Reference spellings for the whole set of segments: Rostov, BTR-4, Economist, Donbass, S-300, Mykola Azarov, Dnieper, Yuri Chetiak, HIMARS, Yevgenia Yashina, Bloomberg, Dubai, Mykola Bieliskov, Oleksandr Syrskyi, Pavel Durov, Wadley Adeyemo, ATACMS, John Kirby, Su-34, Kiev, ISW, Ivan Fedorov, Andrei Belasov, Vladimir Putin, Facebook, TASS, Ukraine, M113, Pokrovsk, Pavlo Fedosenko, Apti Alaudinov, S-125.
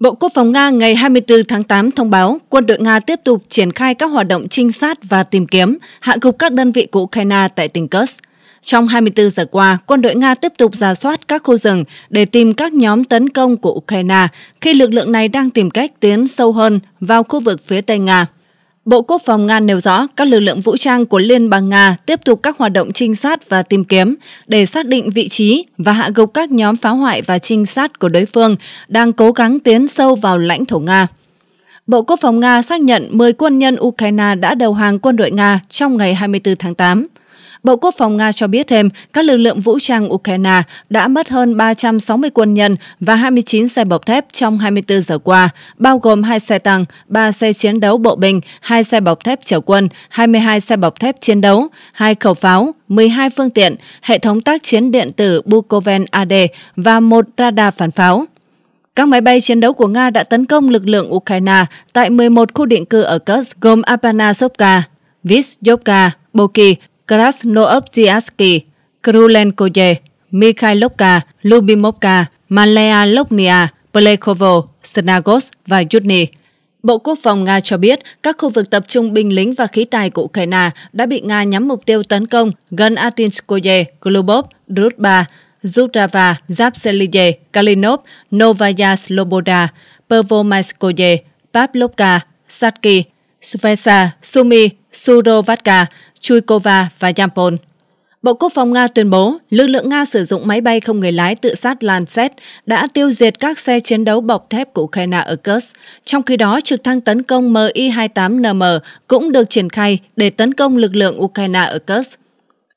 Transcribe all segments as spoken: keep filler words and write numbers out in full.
Bộ Quốc phòng Nga ngày hai mươi tư tháng tám thông báo quân đội Nga tiếp tục triển khai các hoạt động trinh sát và tìm kiếm, hạ gục các đơn vị của Ukraine tại tỉnh Kursk. Trong hai mươi tư giờ qua, quân đội Nga tiếp tục rà soát các khu rừng để tìm các nhóm tấn công của Ukraine khi lực lượng này đang tìm cách tiến sâu hơn vào khu vực phía Tây Nga. Bộ Quốc phòng Nga nêu rõ các lực lượng vũ trang của Liên bang Nga tiếp tục các hoạt động trinh sát và tìm kiếm để xác định vị trí và hạ gục các nhóm phá hoại và trinh sát của đối phương đang cố gắng tiến sâu vào lãnh thổ Nga. Bộ Quốc phòng Nga xác nhận mười quân nhân Ukraine đã đầu hàng quân đội Nga trong ngày hai mươi tư tháng tám. Bộ Quốc phòng Nga cho biết thêm các lực lượng vũ trang Ukraine đã mất hơn ba trăm sáu mươi quân nhân và hai mươi chín xe bọc thép trong hai mươi tư giờ qua, bao gồm hai xe tăng, ba xe chiến đấu bộ binh, hai xe bọc thép chở quân, hai mươi hai xe bọc thép chiến đấu, hai khẩu pháo, mười hai phương tiện, hệ thống tác chiến điện tử Bukoven a đê và một radar phản pháo. Các máy bay chiến đấu của Nga đã tấn công lực lượng Ukraine tại mười một khu định cư ở Kursk gồm Apanasovka, Vyshchovka, Boki, Krasnoobchiansky, Krulenkoye, Mikhailovka, Lyubimovka, Malaya Lobnia, Plekhovo, Snagost và Yudny. Bộ Quốc phòng Nga cho biết các khu vực tập trung binh lính và khí tài của Ukraine đã bị Nga nhắm mục tiêu tấn công gần Atinskoye, Glubov, Drutba, Zudrava, Zapseliye, Kalinov, Novaya Sloboda, Pervomayskoye, Pavlovka, Satki, Svesa, Sumy, Surovatka, Chuikova và Yampol. Bộ Quốc phòng Nga tuyên bố lực lượng Nga sử dụng máy bay không người lái tự sát Lancet đã tiêu diệt các xe chiến đấu bọc thép của Ukraine ở Kursk. Trong khi đó, trực thăng tấn công Mi hai mươi tám N M cũng được triển khai để tấn công lực lượng Ukraine ở Kursk.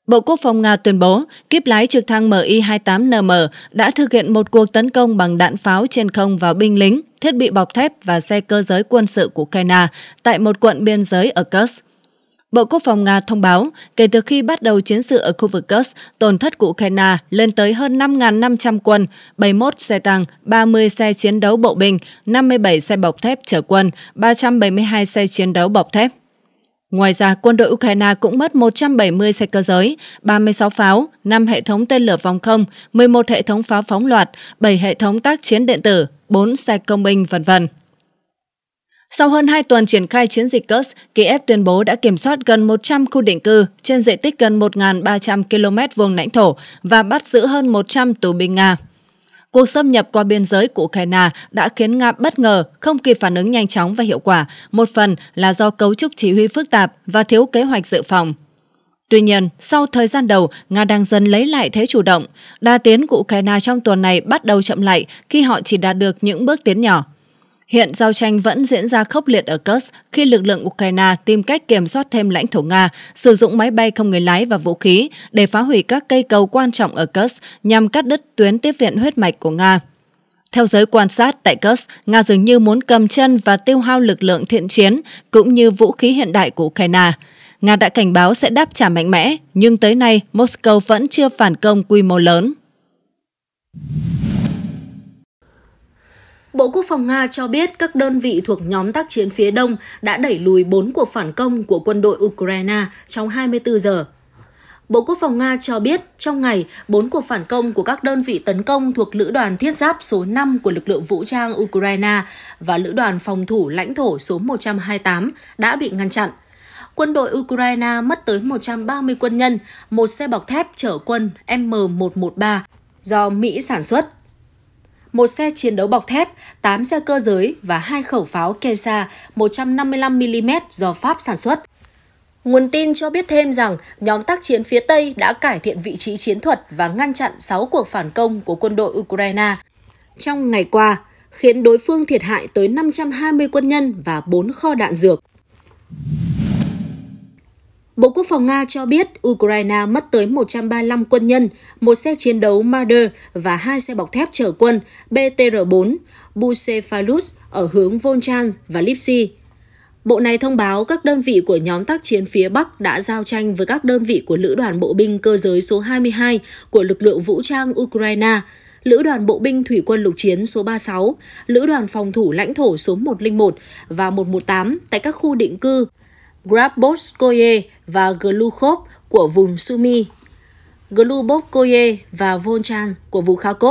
Bộ Quốc phòng Nga tuyên bố kíp lái trực thăng Mi hai mươi tám N M đã thực hiện một cuộc tấn công bằng đạn pháo trên không vào binh lính, thiết bị bọc thép và xe cơ giới quân sự của Ukraine tại một quận biên giới ở Kursk. Bộ Quốc phòng Nga thông báo, kể từ khi bắt đầu chiến sự ở khu vực Kursk, tổn thất của Ukraine lên tới hơn năm nghìn năm trăm quân, bảy mươi mốt xe tăng, ba mươi xe chiến đấu bộ binh, năm mươi bảy xe bọc thép chở quân, ba trăm bảy mươi hai xe chiến đấu bọc thép. Ngoài ra, quân đội Ukraine cũng mất một trăm bảy mươi xe cơ giới, ba mươi sáu pháo, năm hệ thống tên lửa phòng không, mười một hệ thống pháo phóng loạt, bảy hệ thống tác chiến điện tử, bốn xe công binh, vân vân. Sau hơn hai tuần triển khai chiến dịch Kursk, Kiev tuyên bố đã kiểm soát gần một trăm khu định cư trên diện tích gần một nghìn ba trăm ki lô mét vuông lãnh thổ và bắt giữ hơn một trăm tù binh Nga. Cuộc xâm nhập qua biên giới của Ukraine đã khiến Nga bất ngờ, không kịp phản ứng nhanh chóng và hiệu quả, một phần là do cấu trúc chỉ huy phức tạp và thiếu kế hoạch dự phòng. Tuy nhiên, sau thời gian đầu, Nga đang dần lấy lại thế chủ động. Đà tiến của Ukraine trong tuần này bắt đầu chậm lại khi họ chỉ đạt được những bước tiến nhỏ. Hiện giao tranh vẫn diễn ra khốc liệt ở Kursk khi lực lượng Ukraine tìm cách kiểm soát thêm lãnh thổ Nga, sử dụng máy bay không người lái và vũ khí để phá hủy các cây cầu quan trọng ở Kursk nhằm cắt đứt tuyến tiếp viện huyết mạch của Nga. Theo giới quan sát, tại Kursk, Nga dường như muốn cầm chân và tiêu hao lực lượng thiện chiến cũng như vũ khí hiện đại của Ukraine. Nga đã cảnh báo sẽ đáp trả mạnh mẽ, nhưng tới nay Moscow vẫn chưa phản công quy mô lớn. Bộ Quốc phòng Nga cho biết các đơn vị thuộc nhóm tác chiến phía Đông đã đẩy lùi bốn cuộc phản công của quân đội Ukraine trong hai mươi tư giờ. Bộ Quốc phòng Nga cho biết trong ngày, bốn cuộc phản công của các đơn vị tấn công thuộc Lữ đoàn Thiết giáp số năm của lực lượng vũ trang Ukraine và Lữ đoàn phòng thủ lãnh thổ số một trăm hai mươi tám đã bị ngăn chặn. Quân đội Ukraine mất tới một trăm ba mươi quân nhân, một xe bọc thép chở quân M một một ba do Mỹ sản xuất, một xe chiến đấu bọc thép, tám xe cơ giới và hai khẩu pháo Kesa một trăm năm mươi lăm mi li mét do Pháp sản xuất. Nguồn tin cho biết thêm rằng nhóm tác chiến phía Tây đã cải thiện vị trí chiến thuật và ngăn chặn sáu cuộc phản công của quân đội Ukraine trong ngày qua, khiến đối phương thiệt hại tới năm trăm hai mươi quân nhân và bốn kho đạn dược. Bộ Quốc phòng Nga cho biết Ukraine mất tới một trăm ba mươi lăm quân nhân, một xe chiến đấu Marder và hai xe bọc thép chở quân B T R bốn Bucephalus ở hướng Volchan và Lipsy. Bộ này thông báo các đơn vị của nhóm tác chiến phía Bắc đã giao tranh với các đơn vị của Lữ đoàn Bộ binh Cơ giới số hai mươi hai của lực lượng vũ trang Ukraine, Lữ đoàn Bộ binh Thủy quân Lục chiến số ba mươi sáu, Lữ đoàn Phòng thủ Lãnh thổ số một trăm lẻ một và một trăm mười tám tại các khu định cư Grabovskoye và Glukhov của vùng Sumy, Glubovskoye và Volchan của vùng Kharkiv.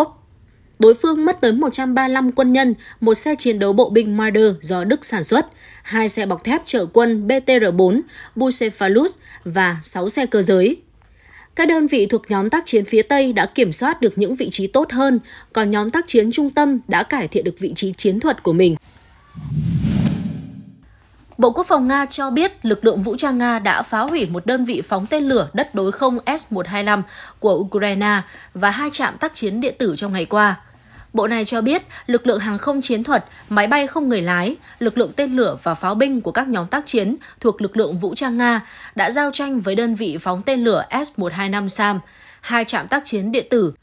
Đối phương mất tới một trăm ba mươi lăm quân nhân, một xe chiến đấu bộ binh Marder do Đức sản xuất, hai xe bọc thép chở quân B T R bốn, Bucephalus và sáu xe cơ giới. Các đơn vị thuộc nhóm tác chiến phía Tây đã kiểm soát được những vị trí tốt hơn, còn nhóm tác chiến trung tâm đã cải thiện được vị trí chiến thuật của mình. Bộ Quốc phòng Nga cho biết lực lượng vũ trang Nga đã phá hủy một đơn vị phóng tên lửa đất đối không S một hai năm của Ukraine và hai trạm tác chiến điện tử trong ngày qua. Bộ này cho biết lực lượng hàng không chiến thuật, máy bay không người lái, lực lượng tên lửa và pháo binh của các nhóm tác chiến thuộc lực lượng vũ trang Nga đã giao tranh với đơn vị phóng tên lửa S một hai năm SAM, hai trạm tác chiến điện tử,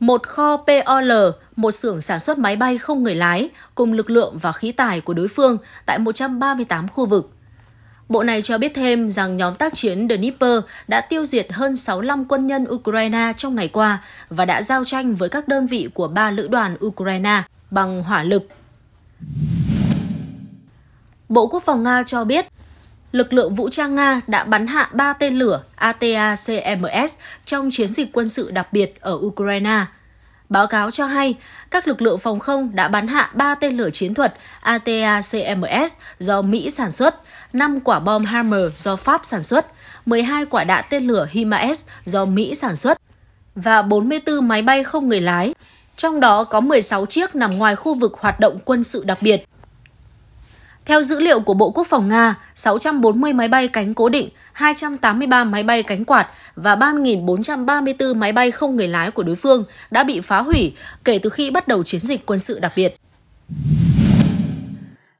một kho pê o lờ, một xưởng sản xuất máy bay không người lái cùng lực lượng và khí tài của đối phương tại một trăm ba mươi tám khu vực. Bộ này cho biết thêm rằng nhóm tác chiến Dnieper đã tiêu diệt hơn sáu mươi lăm quân nhân Ukraine trong ngày qua và đã giao tranh với các đơn vị của ba lữ đoàn Ukraine bằng hỏa lực. Bộ Quốc phòng Nga cho biết, lực lượng vũ trang Nga đã bắn hạ ba tên lửa A T A C M S trong chiến dịch quân sự đặc biệt ở Ukraine. Báo cáo cho hay, các lực lượng phòng không đã bắn hạ ba tên lửa chiến thuật A T A C M S do Mỹ sản xuất, năm quả bom HIMARS do Pháp sản xuất, mười hai quả đạn tên lửa HIMARS do Mỹ sản xuất và bốn mươi tư máy bay không người lái, trong đó có mười sáu chiếc nằm ngoài khu vực hoạt động quân sự đặc biệt. Theo dữ liệu của Bộ Quốc phòng Nga, sáu trăm bốn mươi máy bay cánh cố định, hai trăm tám mươi ba máy bay cánh quạt và ba nghìn bốn trăm ba mươi tư máy bay không người lái của đối phương đã bị phá hủy kể từ khi bắt đầu chiến dịch quân sự đặc biệt.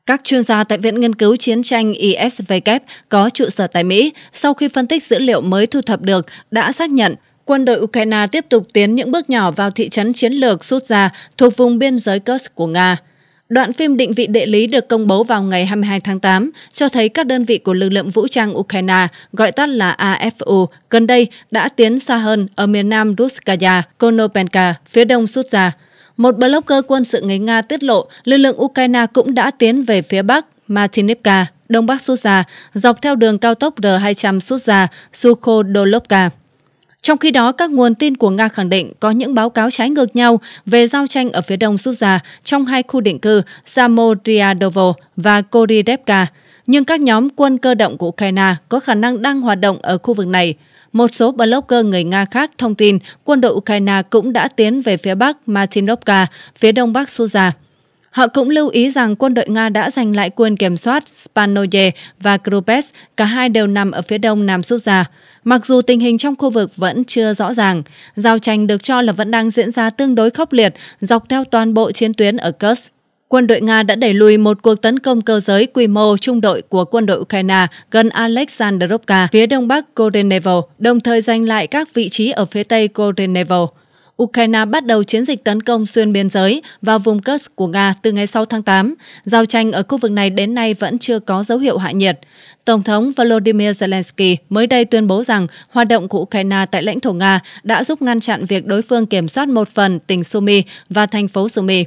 Các chuyên gia tại Viện Nghiên cứu Chiến tranh I S W có trụ sở tại Mỹ, sau khi phân tích dữ liệu mới thu thập được, đã xác nhận quân đội Ukraine tiếp tục tiến những bước nhỏ vào thị trấn chiến lược Sudzha thuộc vùng biên giới Kursk của Nga. Đoạn phim định vị địa lý được công bố vào ngày hai mươi hai tháng tám cho thấy các đơn vị của lực lượng vũ trang Ukraine, gọi tắt là a ép u, gần đây đã tiến xa hơn ở miền nam Ruskaya, Konopenka, phía đông Sudzha. Một blogger quân sự người Nga tiết lộ lực lượng Ukraine cũng đã tiến về phía bắc Martinivka, đông bắc Sudzha, dọc theo đường cao tốc R hai trăm Sudzha, Sukhodolovka. Trong khi đó, các nguồn tin của Nga khẳng định có những báo cáo trái ngược nhau về giao tranh ở phía đông Sudzha trong hai khu định cư Samodryadovo và Korydevka, nhưng các nhóm quân cơ động của Ukraine có khả năng đang hoạt động ở khu vực này. Một số blogger người Nga khác thông tin quân đội Ukraine cũng đã tiến về phía bắc Martinovka, phía đông bắc Sudzha. Họ cũng lưu ý rằng quân đội Nga đã giành lại quyền kiểm soát Spanoye và Krupes, cả hai đều nằm ở phía đông nam Sudzha. Mặc dù tình hình trong khu vực vẫn chưa rõ ràng, giao tranh được cho là vẫn đang diễn ra tương đối khốc liệt dọc theo toàn bộ chiến tuyến ở Kursk. Quân đội Nga đã đẩy lùi một cuộc tấn công cơ giới quy mô trung đội của quân đội Ukraine gần Aleksandrovka, phía đông bắc Korenevo, đồng thời giành lại các vị trí ở phía tây Korenevo. Ukraine bắt đầu chiến dịch tấn công xuyên biên giới vào vùng Kursk của Nga từ ngày sáu tháng tám. Giao tranh ở khu vực này đến nay vẫn chưa có dấu hiệu hạ nhiệt. Tổng thống Volodymyr Zelensky mới đây tuyên bố rằng hoạt động của Ukraine tại lãnh thổ Nga đã giúp ngăn chặn việc đối phương kiểm soát một phần tỉnh Sumy và thành phố Sumy.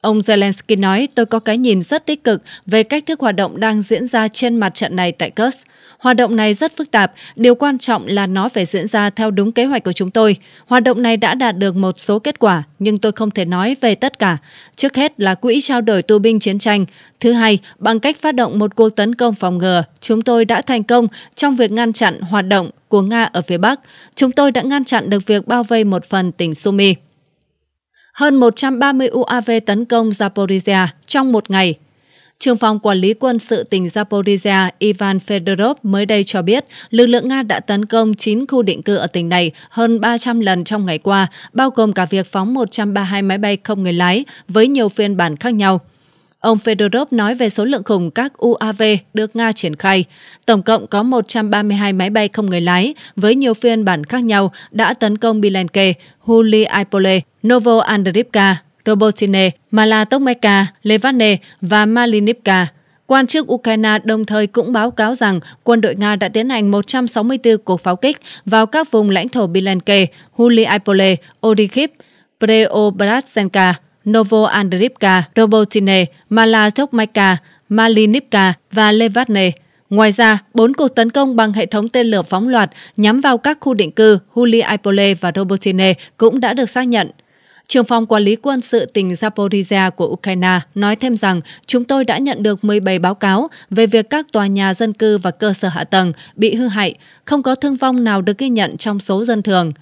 Ông Zelensky nói, tôi có cái nhìn rất tích cực về cách thức hoạt động đang diễn ra trên mặt trận này tại Kursk. Hoạt động này rất phức tạp, điều quan trọng là nó phải diễn ra theo đúng kế hoạch của chúng tôi. Hoạt động này đã đạt được một số kết quả, nhưng tôi không thể nói về tất cả. Trước hết là quỹ trao đổi tù binh chiến tranh. Thứ hai, bằng cách phát động một cuộc tấn công phòng ngừa, chúng tôi đã thành công trong việc ngăn chặn hoạt động của Nga ở phía Bắc. Chúng tôi đã ngăn chặn được việc bao vây một phần tỉnh Sumy. Hơn một trăm ba mươi U A V tấn công Zaporizhia trong một ngày. Trưởng phòng quản lý quân sự tỉnh Zaporizhia Ivan Fedorov mới đây cho biết lực lượng Nga đã tấn công chín khu định cư ở tỉnh này hơn ba trăm lần trong ngày qua, bao gồm cả việc phóng một trăm ba mươi hai máy bay không người lái với nhiều phiên bản khác nhau. Ông Fedorov nói về số lượng khủng các U A V được Nga triển khai. Tổng cộng có một trăm ba mươi hai máy bay không người lái với nhiều phiên bản khác nhau đã tấn công Bilenke, Huliaipole, Novoandrivka, Robotine, Malatokmeka, Levane và Malinivka. Quan chức Ukraine đồng thời cũng báo cáo rằng quân đội Nga đã tiến hành một trăm sáu mươi tư cuộc pháo kích vào các vùng lãnh thổ Bilenke, Huliaipole, Odikhiv, Preobrazhenka, Novoandrivka, Robotine, Malatokmeka, Malinivka và Levane. Ngoài ra, bốn cuộc tấn công bằng hệ thống tên lửa phóng loạt nhắm vào các khu định cư Huliaipole và Robotine cũng đã được xác nhận. Trưởng phòng quản lý quân sự tỉnh Zaporizhia của Ukraine nói thêm rằng chúng tôi đã nhận được mười bảy báo cáo về việc các tòa nhà dân cư và cơ sở hạ tầng bị hư hại, không có thương vong nào được ghi nhận trong số dân thường.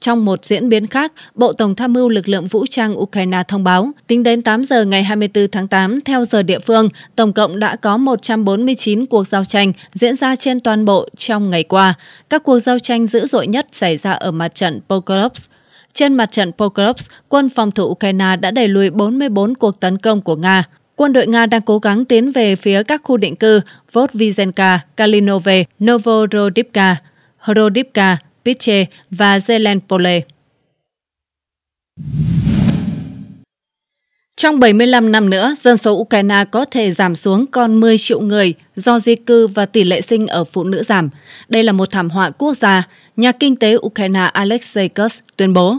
Trong một diễn biến khác, Bộ Tổng tham mưu lực lượng vũ trang Ukraine thông báo, tính đến tám giờ ngày hai mươi tư tháng tám, theo giờ địa phương, tổng cộng đã có một trăm bốn mươi chín cuộc giao tranh diễn ra trên toàn bộ trong ngày qua. Các cuộc giao tranh dữ dội nhất xảy ra ở mặt trận Pokrovsk. Trên mặt trận Pokrovsk, quân phòng thủ Ukraine đã đẩy lùi bốn mươi bốn cuộc tấn công của Nga. Quân đội Nga đang cố gắng tiến về phía các khu định cư Vovvizenka, Kalinove, Novorodivka, Horodivka, Piche và Zelenpole. Trong bảy mươi lăm năm nữa, dân số Ukraine có thể giảm xuống còn mười triệu người do di cư và tỷ lệ sinh ở phụ nữ giảm. Đây là một thảm họa quốc gia, nhà kinh tế Ukraine Alexei Kursk tuyên bố.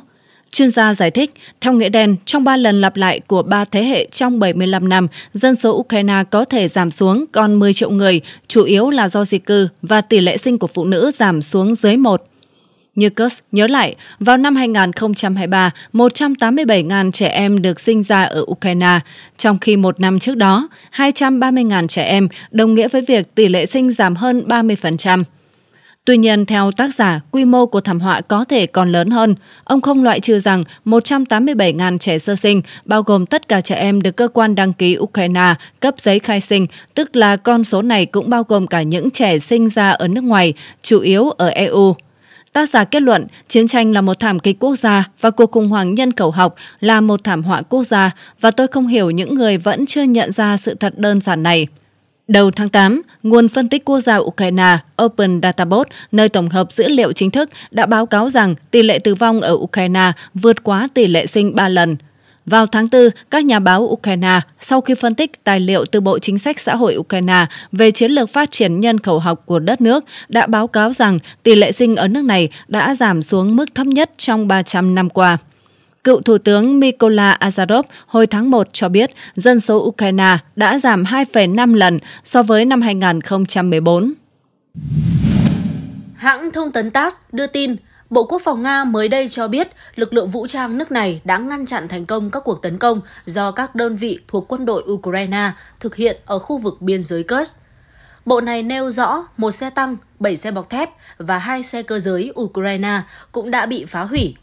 Chuyên gia giải thích, theo nghĩa đen, trong ba lần lặp lại của ba thế hệ trong bảy mươi lăm năm, dân số Ukraine có thể giảm xuống còn mười triệu người, chủ yếu là do di cư và tỷ lệ sinh của phụ nữ giảm xuống dưới một. Như Kursk nhớ lại, vào năm hai nghìn không trăm hai mươi ba, một trăm tám mươi bảy nghìn trẻ em được sinh ra ở Ukraine, trong khi một năm trước đó, hai trăm ba mươi nghìn trẻ em, đồng nghĩa với việc tỷ lệ sinh giảm hơn ba mươi phần trăm. Tuy nhiên, theo tác giả, quy mô của thảm họa có thể còn lớn hơn. Ông không loại trừ rằng một trăm tám mươi bảy nghìn trẻ sơ sinh, bao gồm tất cả trẻ em được cơ quan đăng ký Ukraine cấp giấy khai sinh, tức là con số này cũng bao gồm cả những trẻ sinh ra ở nước ngoài, chủ yếu ở e u. Tác giả kết luận, chiến tranh là một thảm kịch quốc gia và cuộc khủng hoảng nhân khẩu học là một thảm họa quốc gia, và tôi không hiểu những người vẫn chưa nhận ra sự thật đơn giản này. Đầu tháng tám, nguồn phân tích quốc gia Ukraine Open Databot, nơi tổng hợp dữ liệu chính thức, đã báo cáo rằng tỷ lệ tử vong ở Ukraine vượt quá tỷ lệ sinh ba lần. Vào tháng tư, các nhà báo Ukraine, sau khi phân tích tài liệu từ Bộ Chính sách Xã hội Ukraine về chiến lược phát triển nhân khẩu học của đất nước, đã báo cáo rằng tỷ lệ sinh ở nước này đã giảm xuống mức thấp nhất trong ba trăm năm qua. Cựu Thủ tướng Mykola Azarov hồi tháng một cho biết dân số Ukraine đã giảm hai phẩy năm lần so với năm hai nghìn không trăm mười bốn. Hãng thông tấn tát đưa tin, Bộ Quốc phòng Nga mới đây cho biết lực lượng vũ trang nước này đã ngăn chặn thành công các cuộc tấn công do các đơn vị thuộc quân đội Ukraine thực hiện ở khu vực biên giới Kursk. Bộ này nêu rõ một xe tăng, bảy xe bọc thép và hai xe cơ giới Ukraine cũng đã bị phá hủy.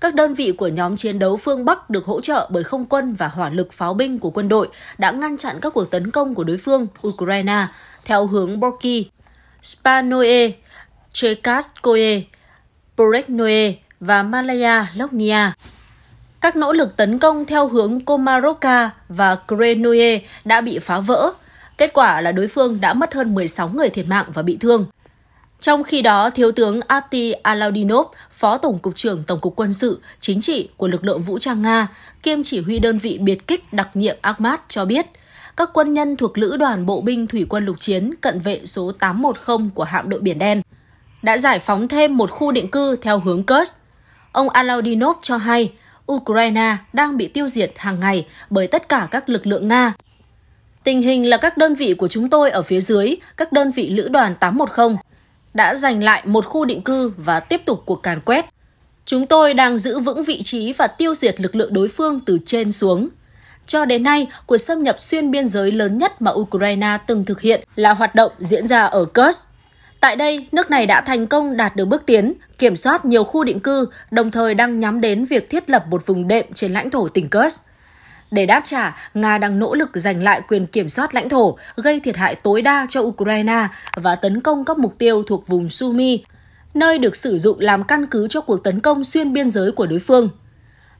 Các đơn vị của nhóm chiến đấu phương Bắc được hỗ trợ bởi không quân và hỏa lực pháo binh của quân đội đã ngăn chặn các cuộc tấn công của đối phương Ukraine theo hướng Borky, Spanoe, Cherkaskoye, Poreknoe và Malaya Lognia. Các nỗ lực tấn công theo hướng Komarovka và Krenoe đã bị phá vỡ. Kết quả là đối phương đã mất hơn mười sáu người thiệt mạng và bị thương. Trong khi đó, Thiếu tướng Apti Alaudinov, Phó Tổng cục trưởng Tổng cục Quân sự, Chính trị của lực lượng vũ trang Nga, kiêm chỉ huy đơn vị biệt kích đặc nhiệm Akhmat cho biết, các quân nhân thuộc Lữ đoàn Bộ binh Thủy quân Lục chiến cận vệ số tám một không của hạm đội Biển Đen đã giải phóng thêm một khu định cư theo hướng Kursk. Ông Alaudinov cho hay, Ukraine đang bị tiêu diệt hàng ngày bởi tất cả các lực lượng Nga. Tình hình là các đơn vị của chúng tôi ở phía dưới, các đơn vị Lữ đoàn tám một không, đã giành lại một khu định cư và tiếp tục cuộc càn quét. Chúng tôi đang giữ vững vị trí và tiêu diệt lực lượng đối phương từ trên xuống. Cho đến nay, cuộc xâm nhập xuyên biên giới lớn nhất mà Ukraine từng thực hiện là hoạt động diễn ra ở Kursk. Tại đây, nước này đã thành công đạt được bước tiến, kiểm soát nhiều khu định cư, đồng thời đang nhắm đến việc thiết lập một vùng đệm trên lãnh thổ tỉnh Kursk. Để đáp trả, Nga đang nỗ lực giành lại quyền kiểm soát lãnh thổ, gây thiệt hại tối đa cho Ukraine và tấn công các mục tiêu thuộc vùng Sumy, nơi được sử dụng làm căn cứ cho cuộc tấn công xuyên biên giới của đối phương.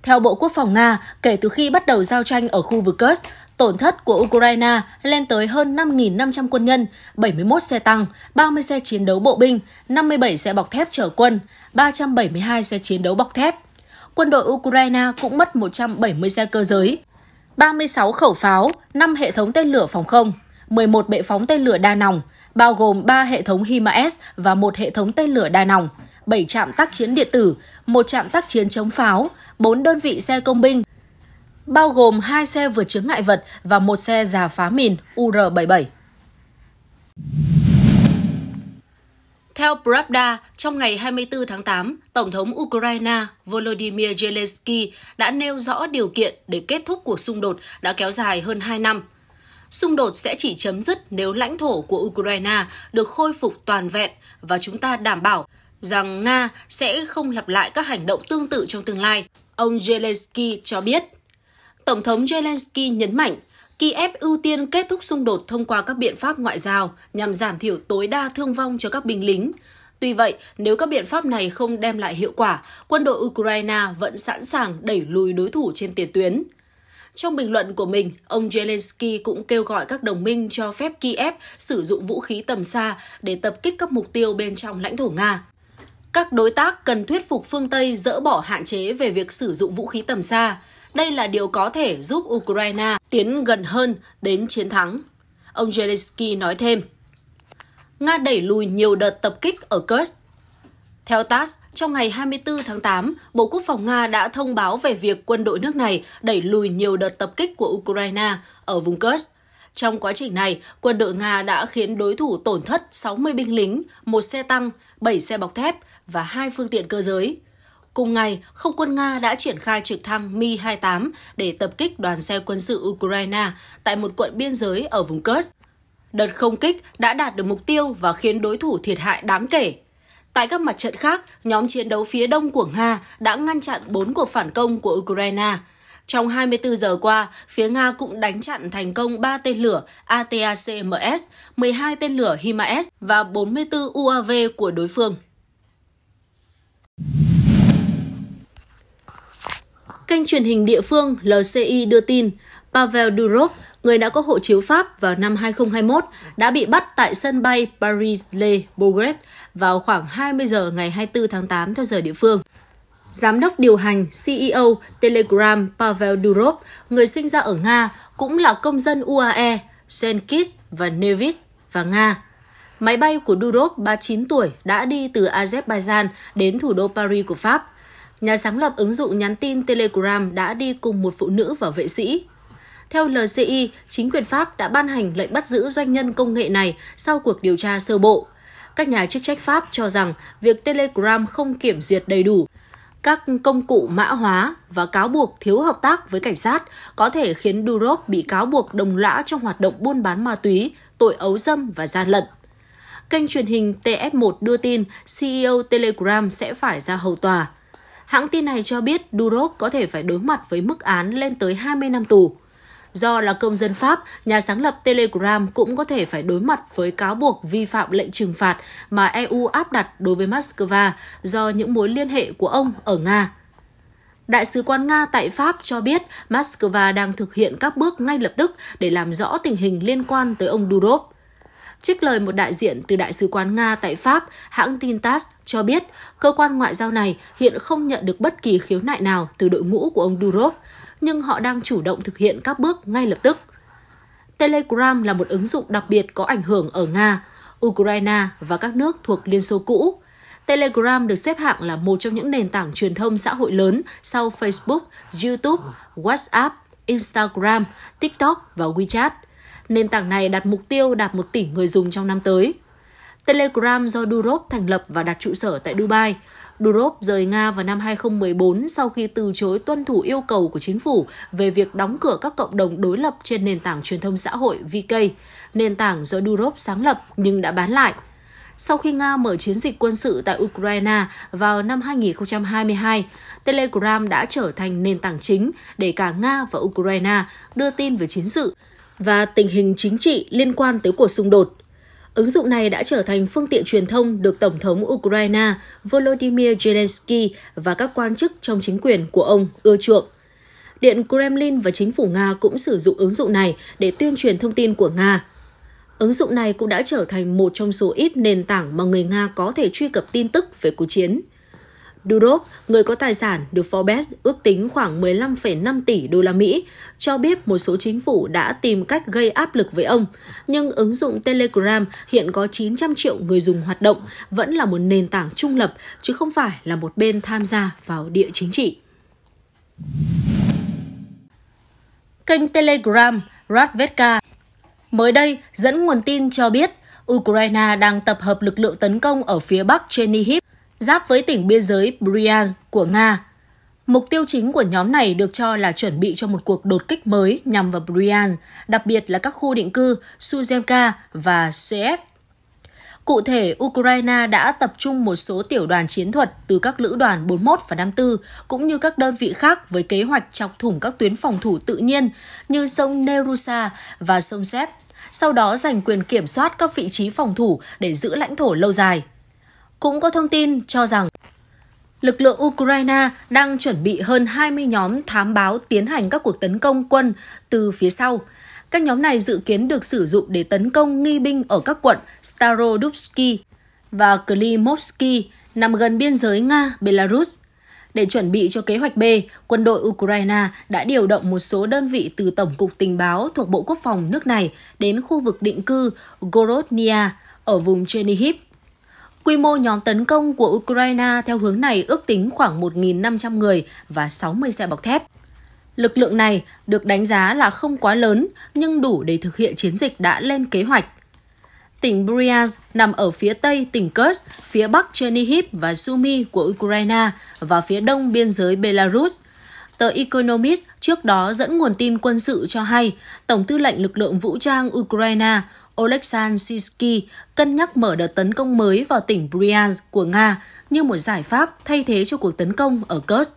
Theo Bộ Quốc phòng Nga, kể từ khi bắt đầu giao tranh ở khu vực Kursk, tổn thất của Ukraine lên tới hơn năm nghìn năm trăm quân nhân, bảy mươi mốt xe tăng, ba mươi xe chiến đấu bộ binh, năm mươi bảy xe bọc thép chở quân, ba trăm bảy mươi hai xe chiến đấu bọc thép. Quân đội Ukraine cũng mất một trăm bảy mươi xe cơ giới, ba mươi sáu khẩu pháo, năm hệ thống tên lửa phòng không, mười một bệ phóng tên lửa đa nòng, bao gồm ba hệ thống HIMARS và một hệ thống tên lửa đa nòng, bảy trạm tác chiến điện tử, một trạm tác chiến chống pháo, bốn đơn vị xe công binh, bao gồm hai xe vượt chướng ngại vật và một xe rà phá mìn U R bảy mươi bảy. Theo Pravda, trong ngày hai mươi tư tháng tám, Tổng thống Ukraine Volodymyr Zelensky đã nêu rõ điều kiện để kết thúc cuộc xung đột đã kéo dài hơn hai năm. Xung đột sẽ chỉ chấm dứt nếu lãnh thổ của Ukraine được khôi phục toàn vẹn và chúng ta đảm bảo rằng Nga sẽ không lặp lại các hành động tương tự trong tương lai, ông Zelensky cho biết. Tổng thống Zelensky nhấn mạnh, Kiev ưu tiên kết thúc xung đột thông qua các biện pháp ngoại giao nhằm giảm thiểu tối đa thương vong cho các binh lính. Tuy vậy, nếu các biện pháp này không đem lại hiệu quả, quân đội Ukraine vẫn sẵn sàng đẩy lùi đối thủ trên tiền tuyến. Trong bình luận của mình, ông Zelensky cũng kêu gọi các đồng minh cho phép Kiev sử dụng vũ khí tầm xa để tập kích các mục tiêu bên trong lãnh thổ Nga. Các đối tác cần thuyết phục phương Tây dỡ bỏ hạn chế về việc sử dụng vũ khí tầm xa. Đây là điều có thể giúp Ukraine tiến gần hơn đến chiến thắng, ông Zelensky nói thêm. Nga đẩy lùi nhiều đợt tập kích ở Kursk. Theo tát, trong ngày hai mươi tư tháng tám, Bộ Quốc phòng Nga đã thông báo về việc quân đội nước này đẩy lùi nhiều đợt tập kích của Ukraine ở vùng Kursk. Trong quá trình này, quân đội Nga đã khiến đối thủ tổn thất sáu mươi binh lính, một xe tăng, bảy xe bọc thép và hai phương tiện cơ giới. Cùng ngày, không quân Nga đã triển khai trực thăng Mi hai tám để tập kích đoàn xe quân sự Ukraine tại một quận biên giới ở vùng Kursk. Đợt không kích đã đạt được mục tiêu và khiến đối thủ thiệt hại đáng kể. Tại các mặt trận khác, nhóm chiến đấu phía đông của Nga đã ngăn chặn bốn cuộc phản công của Ukraine. Trong hai mươi tư giờ qua, phía Nga cũng đánh chặn thành công ba tên lửa A T A C M S, mười hai tên lửa HIMARS và bốn mươi tư U A V của đối phương. Kênh truyền hình địa phương L C I đưa tin, Pavel Durov, người đã có hộ chiếu Pháp vào năm hai nghìn không trăm hai mươi mốt, đã bị bắt tại sân bay Paris-Le-Bourget vào khoảng hai mươi giờ ngày hai mươi tư tháng tám theo giờ địa phương. Giám đốc điều hành C E O Telegram Pavel Durov, người sinh ra ở Nga, cũng là công dân U A E, Saint Kitts và Nevis và Nga. Máy bay của Durov, ba mươi chín tuổi, đã đi từ Azerbaijan đến thủ đô Paris của Pháp. Nhà sáng lập ứng dụng nhắn tin Telegram đã đi cùng một phụ nữ và vệ sĩ. Theo L C I, chính quyền Pháp đã ban hành lệnh bắt giữ doanh nhân công nghệ này sau cuộc điều tra sơ bộ. Các nhà chức trách Pháp cho rằng việc Telegram không kiểm duyệt đầy đủ các công cụ mã hóa và cáo buộc thiếu hợp tác với cảnh sát có thể khiến Durov bị cáo buộc đồng lõa trong hoạt động buôn bán ma túy, tội ấu dâm và gian lận. Kênh truyền hình T F một đưa tin C E O Telegram sẽ phải ra hầu tòa. Hãng tin này cho biết Durov có thể phải đối mặt với mức án lên tới hai mươi năm tù. Do là công dân Pháp, nhà sáng lập Telegram cũng có thể phải đối mặt với cáo buộc vi phạm lệnh trừng phạt mà E U áp đặt đối với Moscow do những mối liên hệ của ông ở Nga. Đại sứ quán Nga tại Pháp cho biết Moscow đang thực hiện các bước ngay lập tức để làm rõ tình hình liên quan tới ông Durov. Trích lời một đại diện từ Đại sứ quán Nga tại Pháp, hãng tin tát cho biết cơ quan ngoại giao này hiện không nhận được bất kỳ khiếu nại nào từ đội ngũ của ông Durov, nhưng họ đang chủ động thực hiện các bước ngay lập tức. Telegram là một ứng dụng đặc biệt có ảnh hưởng ở Nga, Ukraine và các nước thuộc Liên Xô cũ. Telegram được xếp hạng là một trong những nền tảng truyền thông xã hội lớn sau Facebook, YouTube, WhatsApp, Instagram, TikTok và WeChat. Nền tảng này đặt mục tiêu đạt một tỷ người dùng trong năm tới. Telegram do Durov thành lập và đặt trụ sở tại Dubai. Durov rời Nga vào năm hai nghìn không trăm mười bốn sau khi từ chối tuân thủ yêu cầu của chính phủ về việc đóng cửa các cộng đồng đối lập trên nền tảng truyền thông xã hội V K, nền tảng do Durov sáng lập nhưng đã bán lại. Sau khi Nga mở chiến dịch quân sự tại Ukraine vào năm hai nghìn không trăm hai mươi hai, Telegram đã trở thành nền tảng chính để cả Nga và Ukraine đưa tin về chiến sự và tình hình chính trị liên quan tới cuộc xung đột. Ứng dụng này đã trở thành phương tiện truyền thông được Tổng thống Ukraine Volodymyr Zelensky và các quan chức trong chính quyền của ông ưa chuộng. Điện Kremlin và chính phủ Nga cũng sử dụng ứng dụng này để tuyên truyền thông tin của Nga. Ứng dụng này cũng đã trở thành một trong số ít nền tảng mà người Nga có thể truy cập tin tức về cuộc chiến. Durov, người có tài sản được Forbes ước tính khoảng mười lăm phẩy năm tỷ đô la Mỹ, cho biết một số chính phủ đã tìm cách gây áp lực với ông, nhưng ứng dụng Telegram hiện có chín trăm triệu người dùng hoạt động, vẫn là một nền tảng trung lập chứ không phải là một bên tham gia vào địa chính trị. Kênh Telegram Radvetka mới đây dẫn nguồn tin cho biết Ukraine đang tập hợp lực lượng tấn công ở phía bắc Chernihiv, giáp với tỉnh biên giới Bryansk của Nga. Mục tiêu chính của nhóm này được cho là chuẩn bị cho một cuộc đột kích mới nhằm vào Bryansk, đặc biệt là các khu định cư Sudzha và xê ép. Cụ thể, Ukraine đã tập trung một số tiểu đoàn chiến thuật từ các lữ đoàn bốn mươi mốt và năm mươi tư, cũng như các đơn vị khác với kế hoạch chọc thủng các tuyến phòng thủ tự nhiên như sông Neretva và sông Sep, sau đó giành quyền kiểm soát các vị trí phòng thủ để giữ lãnh thổ lâu dài. Cũng có thông tin cho rằng, lực lượng Ukraine đang chuẩn bị hơn hai mươi nhóm thám báo tiến hành các cuộc tấn công quân từ phía sau. Các nhóm này dự kiến được sử dụng để tấn công nghi binh ở các quận Starodubsky và Klimovsky nằm gần biên giới Nga-Belarus. Để chuẩn bị cho kế hoạch B, quân đội Ukraine đã điều động một số đơn vị từ Tổng cục Tình báo thuộc Bộ Quốc phòng nước này đến khu vực định cư Gorodnia ở vùng Chernihiv. Quy mô nhóm tấn công của Ukraine theo hướng này ước tính khoảng một nghìn năm trăm người và sáu mươi xe bọc thép. Lực lượng này được đánh giá là không quá lớn nhưng đủ để thực hiện chiến dịch đã lên kế hoạch. Tỉnh Bryansk nằm ở phía tây tỉnh Kursk, phía bắc Chernihiv và Sumy của Ukraine và phía đông biên giới Belarus. Tờ Economist trước đó dẫn nguồn tin quân sự cho hay Tổng tư lệnh lực lượng vũ trang Ukraine Oleksandr Syrskyi cân nhắc mở đợt tấn công mới vào tỉnh Bryansk của Nga như một giải pháp thay thế cho cuộc tấn công ở Kursk.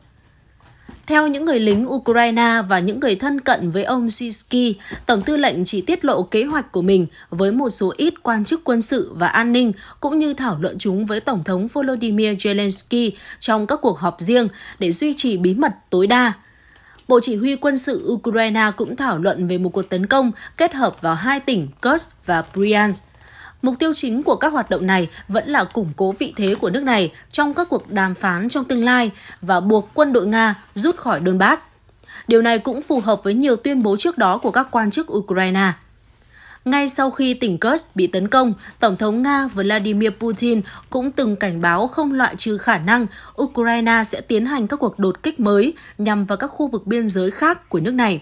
Theo những người lính Ukraine và những người thân cận với ông Syrskyi, Tổng tư lệnh chỉ tiết lộ kế hoạch của mình với một số ít quan chức quân sự và an ninh, cũng như thảo luận chúng với Tổng thống Volodymyr Zelensky trong các cuộc họp riêng để duy trì bí mật tối đa. Bộ Chỉ huy quân sự Ukraine cũng thảo luận về một cuộc tấn công kết hợp vào hai tỉnh Kursk và Bryansk. Mục tiêu chính của các hoạt động này vẫn là củng cố vị thế của nước này trong các cuộc đàm phán trong tương lai và buộc quân đội Nga rút khỏi Donbass. Điều này cũng phù hợp với nhiều tuyên bố trước đó của các quan chức Ukraine. Ngay sau khi tỉnh Kursk bị tấn công, Tổng thống Nga Vladimir Putin cũng từng cảnh báo không loại trừ khả năng Ukraine sẽ tiến hành các cuộc đột kích mới nhằm vào các khu vực biên giới khác của nước này.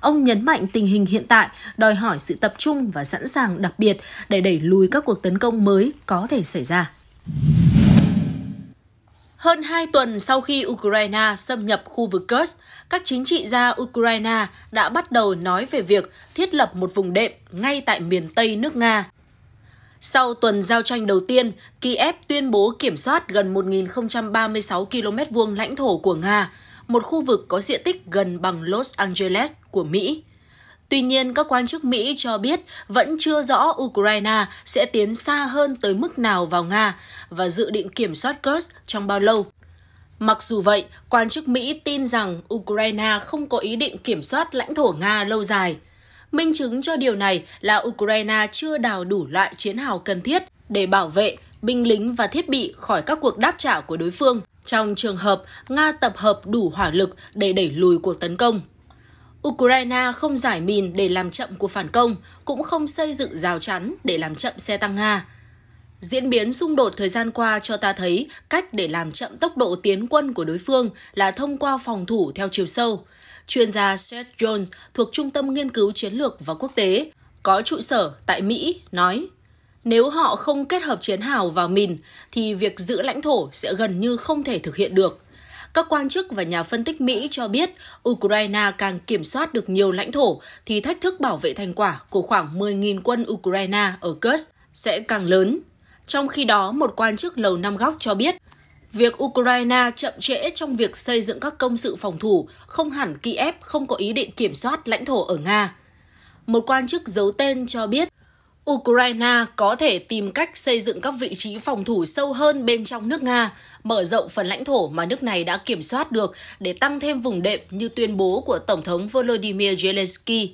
Ông nhấn mạnh tình hình hiện tại đòi hỏi sự tập trung và sẵn sàng đặc biệt để đẩy lùi các cuộc tấn công mới có thể xảy ra. Hơn hai tuần sau khi Ukraine xâm nhập khu vực Kursk, các chính trị gia Ukraine đã bắt đầu nói về việc thiết lập một vùng đệm ngay tại miền Tây nước Nga. Sau tuần giao tranh đầu tiên, Kiev tuyên bố kiểm soát gần một nghìn không trăm ba mươi sáu ki lô mét vuông lãnh thổ của Nga, một khu vực có diện tích gần bằng Los Angeles của Mỹ. Tuy nhiên, các quan chức Mỹ cho biết vẫn chưa rõ Ukraine sẽ tiến xa hơn tới mức nào vào Nga và dự định kiểm soát Kursk trong bao lâu. Mặc dù vậy, quan chức Mỹ tin rằng Ukraine không có ý định kiểm soát lãnh thổ Nga lâu dài. Minh chứng cho điều này là Ukraine chưa đào đủ loại chiến hào cần thiết để bảo vệ binh lính và thiết bị khỏi các cuộc đáp trả của đối phương, trong trường hợp Nga tập hợp đủ hỏa lực để đẩy lùi cuộc tấn công. Ukraine không rải mìn để làm chậm cuộc phản công, cũng không xây dựng rào chắn để làm chậm xe tăng Nga. Diễn biến xung đột thời gian qua cho ta thấy cách để làm chậm tốc độ tiến quân của đối phương là thông qua phòng thủ theo chiều sâu. Chuyên gia Seth Jones thuộc Trung tâm Nghiên cứu Chiến lược và Quốc tế, có trụ sở tại Mỹ, nói nếu họ không kết hợp chiến hào vào mìn, thì việc giữ lãnh thổ sẽ gần như không thể thực hiện được. Các quan chức và nhà phân tích Mỹ cho biết Ukraine càng kiểm soát được nhiều lãnh thổ thì thách thức bảo vệ thành quả của khoảng mười nghìn quân Ukraine ở Kursk sẽ càng lớn. Trong khi đó, một quan chức Lầu Năm Góc cho biết việc Ukraine chậm trễ trong việc xây dựng các công sự phòng thủ không hẳn Kiev không có ý định kiểm soát lãnh thổ ở Nga. Một quan chức giấu tên cho biết Ukraine có thể tìm cách xây dựng các vị trí phòng thủ sâu hơn bên trong nước Nga, mở rộng phần lãnh thổ mà nước này đã kiểm soát được để tăng thêm vùng đệm như tuyên bố của Tổng thống Volodymyr Zelensky.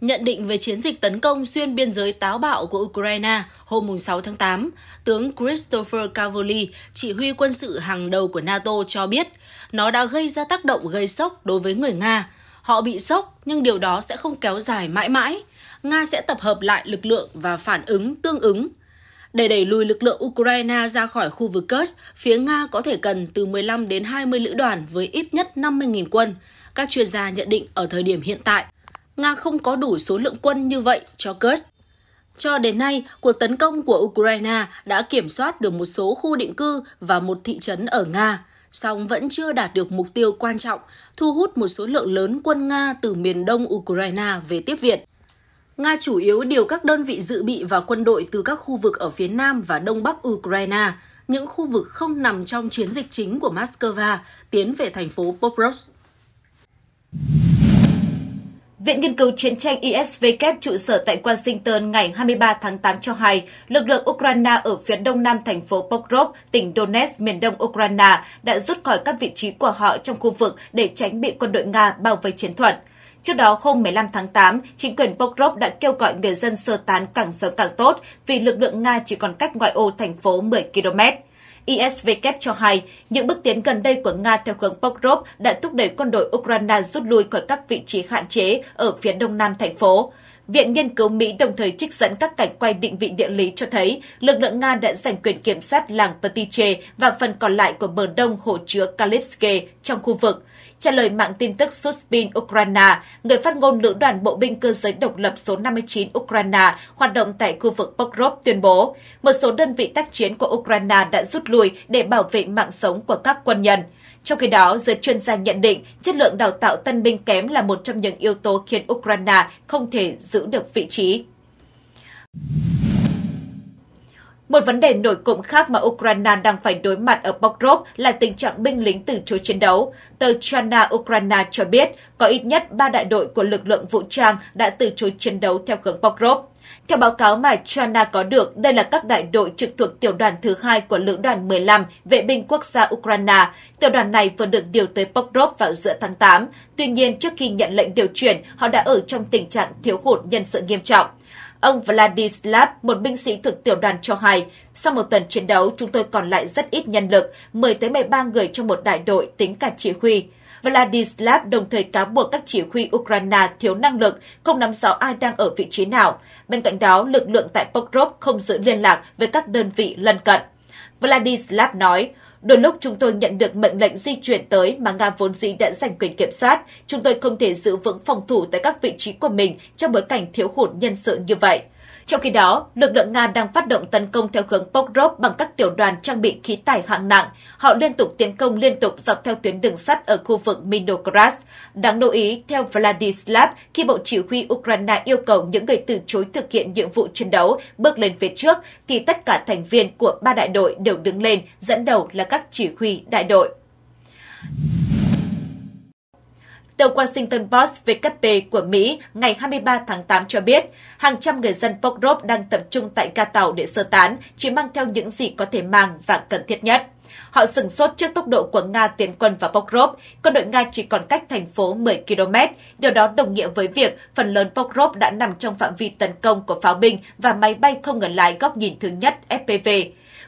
Nhận định về chiến dịch tấn công xuyên biên giới táo bạo của Ukraine hôm sáu tháng tám, tướng Christopher Cavoli, chỉ huy quân sự hàng đầu của NATO cho biết nó đã gây ra tác động gây sốc đối với người Nga. Họ bị sốc nhưng điều đó sẽ không kéo dài mãi mãi. Nga sẽ tập hợp lại lực lượng và phản ứng tương ứng. Để đẩy lùi lực lượng Ukraine ra khỏi khu vực Kursk, phía Nga có thể cần từ mười lăm đến hai mươi lữ đoàn với ít nhất năm mươi nghìn quân. Các chuyên gia nhận định ở thời điểm hiện tại, Nga không có đủ số lượng quân như vậy cho Kursk. Cho đến nay, cuộc tấn công của Ukraine đã kiểm soát được một số khu định cư và một thị trấn ở Nga, song vẫn chưa đạt được mục tiêu quan trọng, thu hút một số lượng lớn quân Nga từ miền đông Ukraine về tiếp viện. Nga chủ yếu điều các đơn vị dự bị và quân đội từ các khu vực ở phía nam và đông bắc Ukraine, những khu vực không nằm trong chiến dịch chính của Moscow, tiến về thành phố Pokrovsk. Viện Nghiên cứu Chiến tranh I S W trụ sở tại Washington ngày hai mươi ba tháng tám cho hay, lực lượng Ukraine ở phía đông nam thành phố Pokrovsk, tỉnh Donetsk, miền đông Ukraine đã rút khỏi các vị trí của họ trong khu vực để tránh bị quân đội Nga bao vây chiến thuật. Trước đó, hôm mười lăm tháng tám, chính quyền Pokrovsk đã kêu gọi người dân sơ tán càng sớm càng tốt vì lực lượng Nga chỉ còn cách ngoại ô thành phố mười ki lô mét. I S W cho hay, những bước tiến gần đây của Nga theo hướng Pokrovsk đã thúc đẩy quân đội Ukraine rút lui khỏi các vị trí hạn chế ở phía đông nam thành phố. Viện Nghiên cứu Mỹ đồng thời trích dẫn các cảnh quay định vị địa lý cho thấy lực lượng Nga đã giành quyền kiểm soát làng Pertiche và phần còn lại của bờ đông hồ chứa Kalivsky trong khu vực. Trả lời mạng tin tức Suspin Ukraine, người phát ngôn Lữ đoàn Bộ binh Cơ giới Độc lập số năm mươi chín Ukraine hoạt động tại khu vực Pokrovsk tuyên bố, một số đơn vị tác chiến của Ukraine đã rút lui để bảo vệ mạng sống của các quân nhân. Trong khi đó, giới chuyên gia nhận định chất lượng đào tạo tân binh kém là một trong những yếu tố khiến Ukraine không thể giữ được vị trí. Một vấn đề nổi cộm khác mà Ukraine đang phải đối mặt ở Pokrovsk là tình trạng binh lính từ chối chiến đấu. Tờ China Ukraine cho biết có ít nhất ba đại đội của lực lượng vũ trang đã từ chối chiến đấu theo hướng Pokrovsk. Theo báo cáo mà China có được, đây là các đại đội trực thuộc tiểu đoàn thứ hai của Lữ đoàn mười lăm Vệ binh Quốc gia Ukraine. Tiểu đoàn này vừa được điều tới Pokrovsk vào giữa tháng tám. Tuy nhiên, trước khi nhận lệnh điều chuyển, họ đã ở trong tình trạng thiếu hụt nhân sự nghiêm trọng. Ông Vladislav, một binh sĩ thuộc tiểu đoàn cho hay, sau một tuần chiến đấu, chúng tôi còn lại rất ít nhân lực, mười tới mười ba người trong một đại đội tính cả chỉ huy. Vladislav đồng thời cáo buộc các chỉ huy Ukraine thiếu năng lực, không nắm rõ ai đang ở vị trí nào. Bên cạnh đó, lực lượng tại Pokrovsk không giữ liên lạc với các đơn vị lân cận. Vladislav nói, đôi lúc chúng tôi nhận được mệnh lệnh di chuyển tới mà Nga vốn dĩ đã giành quyền kiểm soát. Chúng tôi không thể giữ vững phòng thủ tại các vị trí của mình trong bối cảnh thiếu hụt nhân sự như vậy. Trong khi đó, lực lượng Nga đang phát động tấn công theo hướng Pokrovsk bằng các tiểu đoàn trang bị khí tải hạng nặng. Họ liên tục tiến công liên tục dọc theo tuyến đường sắt ở khu vực Minogorsk. Đáng lưu ý, theo Vladislav, khi Bộ Chỉ huy Ukraine yêu cầu những người từ chối thực hiện nhiệm vụ chiến đấu bước lên phía trước, thì tất cả thành viên của ba đại đội đều đứng lên, dẫn đầu là các chỉ huy đại đội. Tờ Washington Post vê kép pê của Mỹ ngày hai mươi ba tháng tám cho biết, hàng trăm người dân Pokrovsk đang tập trung tại ga tàu để sơ tán, chỉ mang theo những gì có thể mang và cần thiết nhất. Họ sửng sốt trước tốc độ của Nga tiến quân vào Pokrovsk, quân đội Nga chỉ còn cách thành phố mười ki lô mét, điều đó đồng nghĩa với việc phần lớn Pokrovsk đã nằm trong phạm vi tấn công của pháo binh và máy bay không người lái góc nhìn thứ nhất F P V.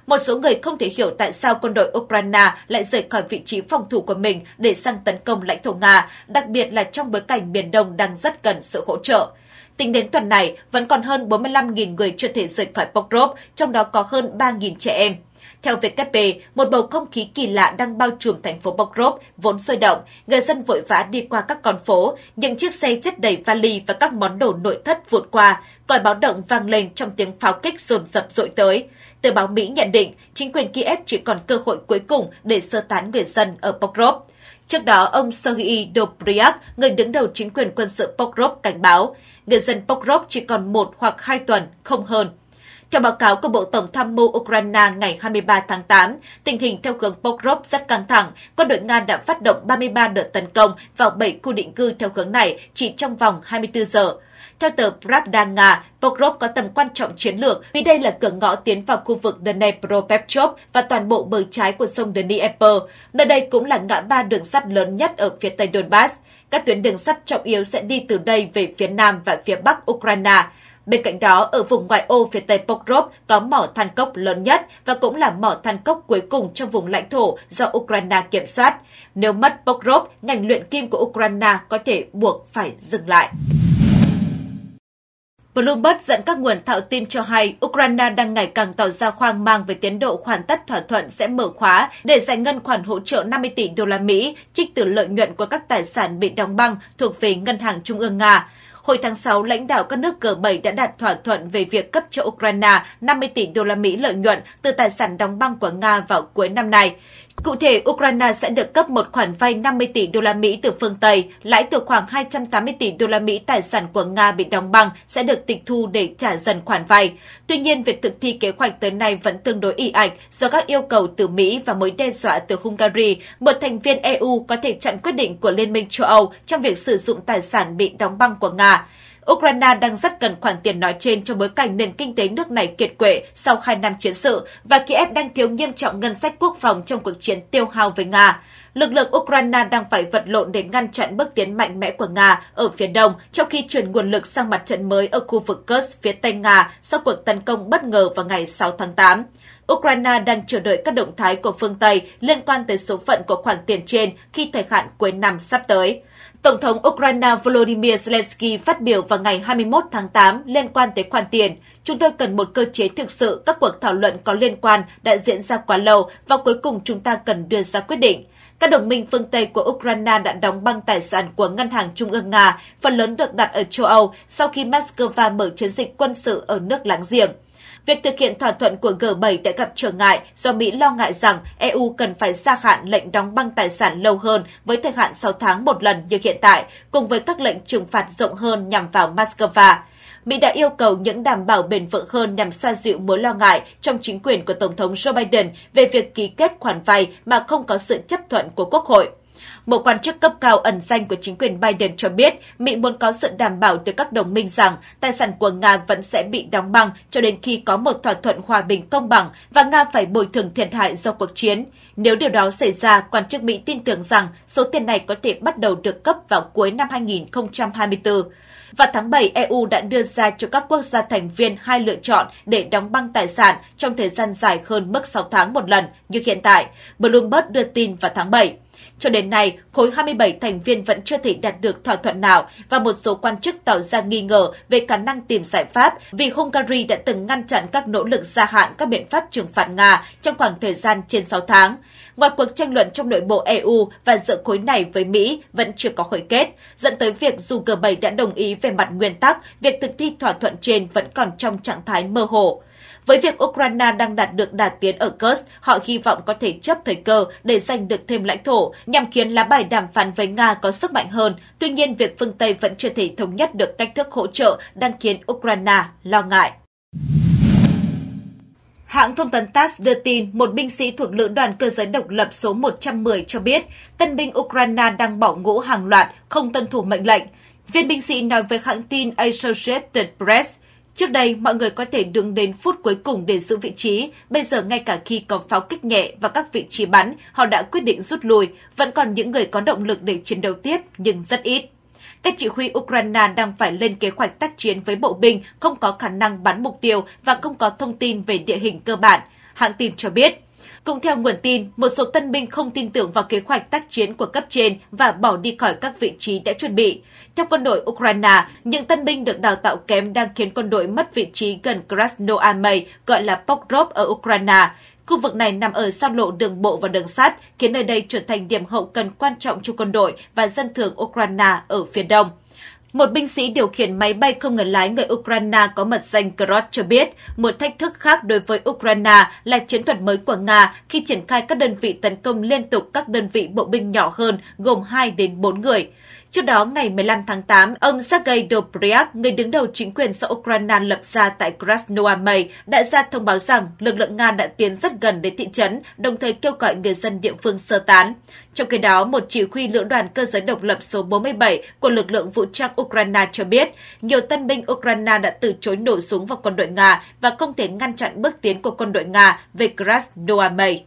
Một số người không thể hiểu tại sao quân đội Ukraine lại rời khỏi vị trí phòng thủ của mình để sang tấn công lãnh thổ Nga, đặc biệt là trong bối cảnh miền Đông đang rất cần sự hỗ trợ. Tính đến tuần này, vẫn còn hơn bốn mươi lăm nghìn người chưa thể rời khỏi Pokrovsk, trong đó có hơn ba nghìn trẻ em. Theo vê kép pê, một bầu không khí kỳ lạ đang bao trùm thành phố Pokrovsk, vốn sôi động, người dân vội vã đi qua các con phố, những chiếc xe chất đầy vali và các món đồ nội thất vụt qua, còi báo động vang lên trong tiếng pháo kích dồn dập dội tới. Tờ báo Mỹ nhận định chính quyền Kiev chỉ còn cơ hội cuối cùng để sơ tán người dân ở Pokrovsk. Trước đó, ông Sergei Dobryak, người đứng đầu chính quyền quân sự Pokrovsk cảnh báo, người dân Pokrovsk chỉ còn một hoặc hai tuần, không hơn. Theo báo cáo của Bộ Tổng tham mưu Ukraine ngày hai mươi ba tháng tám, tình hình theo hướng Pokrovsk rất căng thẳng, quân đội Nga đã phát động ba mươi ba đợt tấn công vào bảy khu định cư theo hướng này chỉ trong vòng hai mươi tư giờ. Theo tờ Pravda Nga, Pokrovsk có tầm quan trọng chiến lược vì đây là cửa ngõ tiến vào khu vực Dnepropetrovsk và toàn bộ bờ trái của sông Dnieper. Nơi đây cũng là ngã ba đường sắt lớn nhất ở phía tây Donbass. Các tuyến đường sắt trọng yếu sẽ đi từ đây về phía nam và phía bắc Ukraine. Bên cạnh đó, ở vùng ngoại ô phía tây Pokrovsk có mỏ than cốc lớn nhất và cũng là mỏ than cốc cuối cùng trong vùng lãnh thổ do Ukraine kiểm soát. Nếu mất Pokrovsk, ngành luyện kim của Ukraine có thể buộc phải dừng lại. Bloomberg dẫn các nguồn thạo tin cho hay Ukraine đang ngày càng tỏ ra hoang mang về tiến độ hoàn tất thỏa thuận sẽ mở khóa để giải ngân khoản hỗ trợ năm mươi tỷ đô la Mỹ trích từ lợi nhuận của các tài sản bị đóng băng thuộc về Ngân hàng Trung ương Nga. Hồi tháng sáu, lãnh đạo các nước G bảy đã đạt thỏa thuận về việc cấp cho Ukraine năm mươi tỷ đô la Mỹ lợi nhuận từ tài sản đóng băng của Nga vào cuối năm nay. Cụ thể, Ukraine sẽ được cấp một khoản vay năm mươi tỷ đô la Mỹ từ phương Tây, lãi từ khoảng hai trăm tám mươi tỷ đô la Mỹ tài sản của Nga bị đóng băng sẽ được tịch thu để trả dần khoản vay. Tuy nhiên, việc thực thi kế hoạch tới nay vẫn tương đối ì ạch do các yêu cầu từ Mỹ và mối đe dọa từ Hungary, một thành viên E U có thể chặn quyết định của Liên minh châu Âu trong việc sử dụng tài sản bị đóng băng của Nga. Ukraine đang rất cần khoản tiền nói trên trong bối cảnh nền kinh tế nước này kiệt quệ sau hai năm chiến sự và Kiev đang thiếu nghiêm trọng ngân sách quốc phòng trong cuộc chiến tiêu hao với Nga. Lực lượng Ukraine đang phải vật lộn để ngăn chặn bước tiến mạnh mẽ của Nga ở phía đông, trong khi chuyển nguồn lực sang mặt trận mới ở khu vực Kursk phía tây Nga sau cuộc tấn công bất ngờ vào ngày sáu tháng tám. Ukraine đang chờ đợi các động thái của phương Tây liên quan tới số phận của khoản tiền trên khi thời hạn cuối năm sắp tới. Tổng thống Ukraine Volodymyr Zelensky phát biểu vào ngày hai mươi mốt tháng tám liên quan tới khoản tiền. Chúng tôi cần một cơ chế thực sự, các cuộc thảo luận có liên quan đã diễn ra quá lâu và cuối cùng chúng ta cần đưa ra quyết định. Các đồng minh phương Tây của Ukraine đã đóng băng tài sản của Ngân hàng Trung ương Nga, phần lớn được đặt ở châu Âu sau khi Moscow mở chiến dịch quân sự ở nước láng giềng. Việc thực hiện thỏa thuận của G bảy đã gặp trở ngại do Mỹ lo ngại rằng E U cần phải gia hạn lệnh đóng băng tài sản lâu hơn với thời hạn sáu tháng một lần như hiện tại, cùng với các lệnh trừng phạt rộng hơn nhằm vào Moscow. Mỹ đã yêu cầu những đảm bảo bền vững hơn nhằm xoa dịu mối lo ngại trong chính quyền của Tổng thống Joe Biden về việc ký kết khoản vay mà không có sự chấp thuận của Quốc hội. Một quan chức cấp cao ẩn danh của chính quyền Biden cho biết Mỹ muốn có sự đảm bảo từ các đồng minh rằng tài sản của Nga vẫn sẽ bị đóng băng cho đến khi có một thỏa thuận hòa bình công bằng và Nga phải bồi thường thiệt hại do cuộc chiến. Nếu điều đó xảy ra, quan chức Mỹ tin tưởng rằng số tiền này có thể bắt đầu được cấp vào cuối năm hai nghìn không trăm hai mươi tư. Vào tháng bảy, E U đã đưa ra cho các quốc gia thành viên hai lựa chọn để đóng băng tài sản trong thời gian dài hơn mức sáu tháng một lần như hiện tại, Bloomberg đưa tin vào tháng bảy. Cho đến nay, khối hai mươi bảy thành viên vẫn chưa thể đạt được thỏa thuận nào và một số quan chức tỏ ra nghi ngờ về khả năng tìm giải pháp vì Hungary đã từng ngăn chặn các nỗ lực gia hạn các biện pháp trừng phạt Nga trong khoảng thời gian trên sáu tháng. Ngoài cuộc tranh luận trong nội bộ E U và giữa khối này với Mỹ vẫn chưa có hồi kết, dẫn tới việc dù G bảy đã đồng ý về mặt nguyên tắc, việc thực thi thỏa thuận trên vẫn còn trong trạng thái mơ hồ. Với việc Ukraine đang đạt được đà tiến ở Kursk, họ hy vọng có thể chấp thời cơ để giành được thêm lãnh thổ nhằm khiến lá bài đàm phán với Nga có sức mạnh hơn. Tuy nhiên, việc phương Tây vẫn chưa thể thống nhất được cách thức hỗ trợ đang khiến Ukraine lo ngại. Hãng thông tấn tát đưa tin, một binh sĩ thuộc Lữ đoàn Cơ giới Độc lập số một trăm mười cho biết tân binh Ukraine đang bỏ ngũ hàng loạt, không tuân thủ mệnh lệnh. Viên binh sĩ nói với hãng tin Associated Press, trước đây, mọi người có thể đứng đến phút cuối cùng để giữ vị trí. Bây giờ, ngay cả khi có pháo kích nhẹ và các vị trí bắn, họ đã quyết định rút lui. Vẫn còn những người có động lực để chiến đấu tiếp, nhưng rất ít. Các chỉ huy Ukraine đang phải lên kế hoạch tác chiến với bộ binh không có khả năng bắn mục tiêu và không có thông tin về địa hình cơ bản, hãng tin cho biết. Cũng theo nguồn tin, một số tân binh không tin tưởng vào kế hoạch tác chiến của cấp trên và bỏ đi khỏi các vị trí đã chuẩn bị. Theo quân đội Ukraine, những tân binh được đào tạo kém đang khiến quân đội mất vị trí gần Krasnoarmey, gọi là Pokrovsk ở Ukraine. Khu vực này nằm ở giao lộ đường bộ và đường sắt, khiến nơi đây trở thành điểm hậu cần quan trọng cho quân đội và dân thường Ukraine ở phía đông. Một binh sĩ điều khiển máy bay không người lái người Ukraine có mật danh Kursk cho biết một thách thức khác đối với Ukraine là chiến thuật mới của Nga khi triển khai các đơn vị tấn công liên tục các đơn vị bộ binh nhỏ hơn gồm hai đến bốn người. Trước đó, ngày mười lăm tháng tám, ông Sergei Dobryak, người đứng đầu chính quyền do Ukraine lập ra tại Krasnoarmey, đã ra thông báo rằng lực lượng Nga đã tiến rất gần đến thị trấn, đồng thời kêu gọi người dân địa phương sơ tán. Trong khi đó, một chỉ huy lữ đoàn cơ giới độc lập số bốn mươi bảy của lực lượng vũ trang Ukraine cho biết, nhiều tân binh Ukraine đã từ chối nổ súng vào quân đội Nga và không thể ngăn chặn bước tiến của quân đội Nga về Krasnoarmey.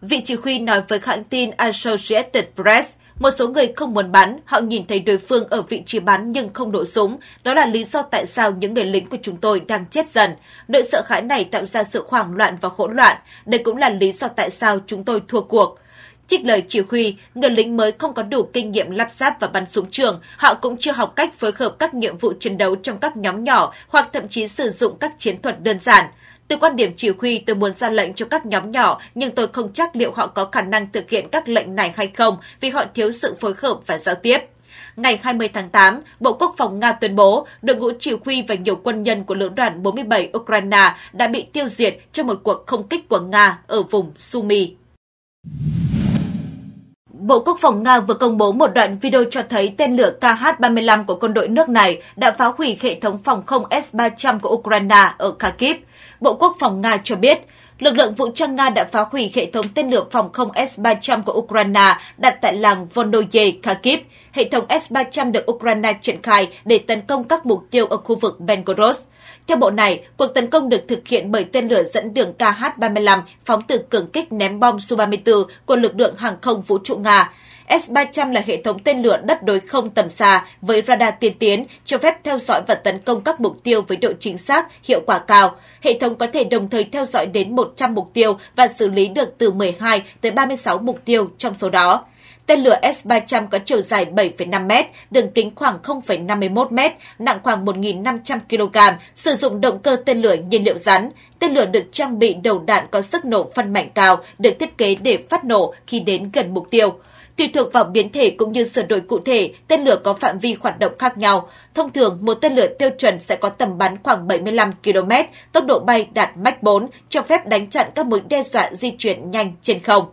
Vị chỉ huy nói với hãng tin Associated Press, một số người không muốn bắn, họ nhìn thấy đối phương ở vị trí bắn nhưng không nổ súng. Đó là lý do tại sao những người lính của chúng tôi đang chết dần. Nỗi sợ hãi này tạo ra sự hoảng loạn và hỗn loạn. Đây cũng là lý do tại sao chúng tôi thua cuộc. Trích lời chỉ huy, người lính mới không có đủ kinh nghiệm lắp ráp và bắn súng trường. Họ cũng chưa học cách phối hợp các nhiệm vụ chiến đấu trong các nhóm nhỏ hoặc thậm chí sử dụng các chiến thuật đơn giản. Từ quan điểm chỉ huy, tôi muốn ra lệnh cho các nhóm nhỏ, nhưng tôi không chắc liệu họ có khả năng thực hiện các lệnh này hay không vì họ thiếu sự phối hợp và giao tiếp. Ngày hai mươi tháng tám, Bộ Quốc phòng Nga tuyên bố đội ngũ chỉ huy và nhiều quân nhân của lữ đoàn bốn mươi bảy Ukraine đã bị tiêu diệt trong một cuộc không kích của Nga ở vùng Sumy. Bộ Quốc phòng Nga vừa công bố một đoạn video cho thấy tên lửa Ka-ha ba mươi lăm của quân đội nước này đã phá hủy hệ thống phòng không S ba trăm của Ukraine ở Kharkiv. Bộ Quốc phòng Nga cho biết, lực lượng vũ trang Nga đã phá hủy hệ thống tên lửa phòng không S ba trăm của Ukraine đặt tại làng Volnoye, Kharkiv. Hệ thống S ba trăm được Ukraine triển khai để tấn công các mục tiêu ở khu vực Belgorod. Theo bộ này, cuộc tấn công được thực hiện bởi tên lửa dẫn đường Ka-ha ba mươi lăm phóng từ cường kích ném bom Su ba mươi tư của lực lượng hàng không vũ trụ Nga. S ba trăm là hệ thống tên lửa đất đối không tầm xa với radar tiên tiến, cho phép theo dõi và tấn công các mục tiêu với độ chính xác, hiệu quả cao. Hệ thống có thể đồng thời theo dõi đến một trăm mục tiêu và xử lý được từ mười hai tới ba mươi sáu mục tiêu trong số đó. Tên lửa S ba trăm có chiều dài bảy phẩy năm mét, đường kính khoảng không phẩy năm mươi mốt mét, nặng khoảng một nghìn năm trăm ki lô gam, sử dụng động cơ tên lửa nhiên liệu rắn. Tên lửa được trang bị đầu đạn có sức nổ phân mảnh cao, được thiết kế để phát nổ khi đến gần mục tiêu. Tùy thuộc vào biến thể cũng như sửa đổi cụ thể, tên lửa có phạm vi hoạt động khác nhau. Thông thường, một tên lửa tiêu chuẩn sẽ có tầm bắn khoảng bảy mươi lăm ki lô mét, tốc độ bay đạt Mach bốn, cho phép đánh chặn các mối đe dọa di chuyển nhanh trên không.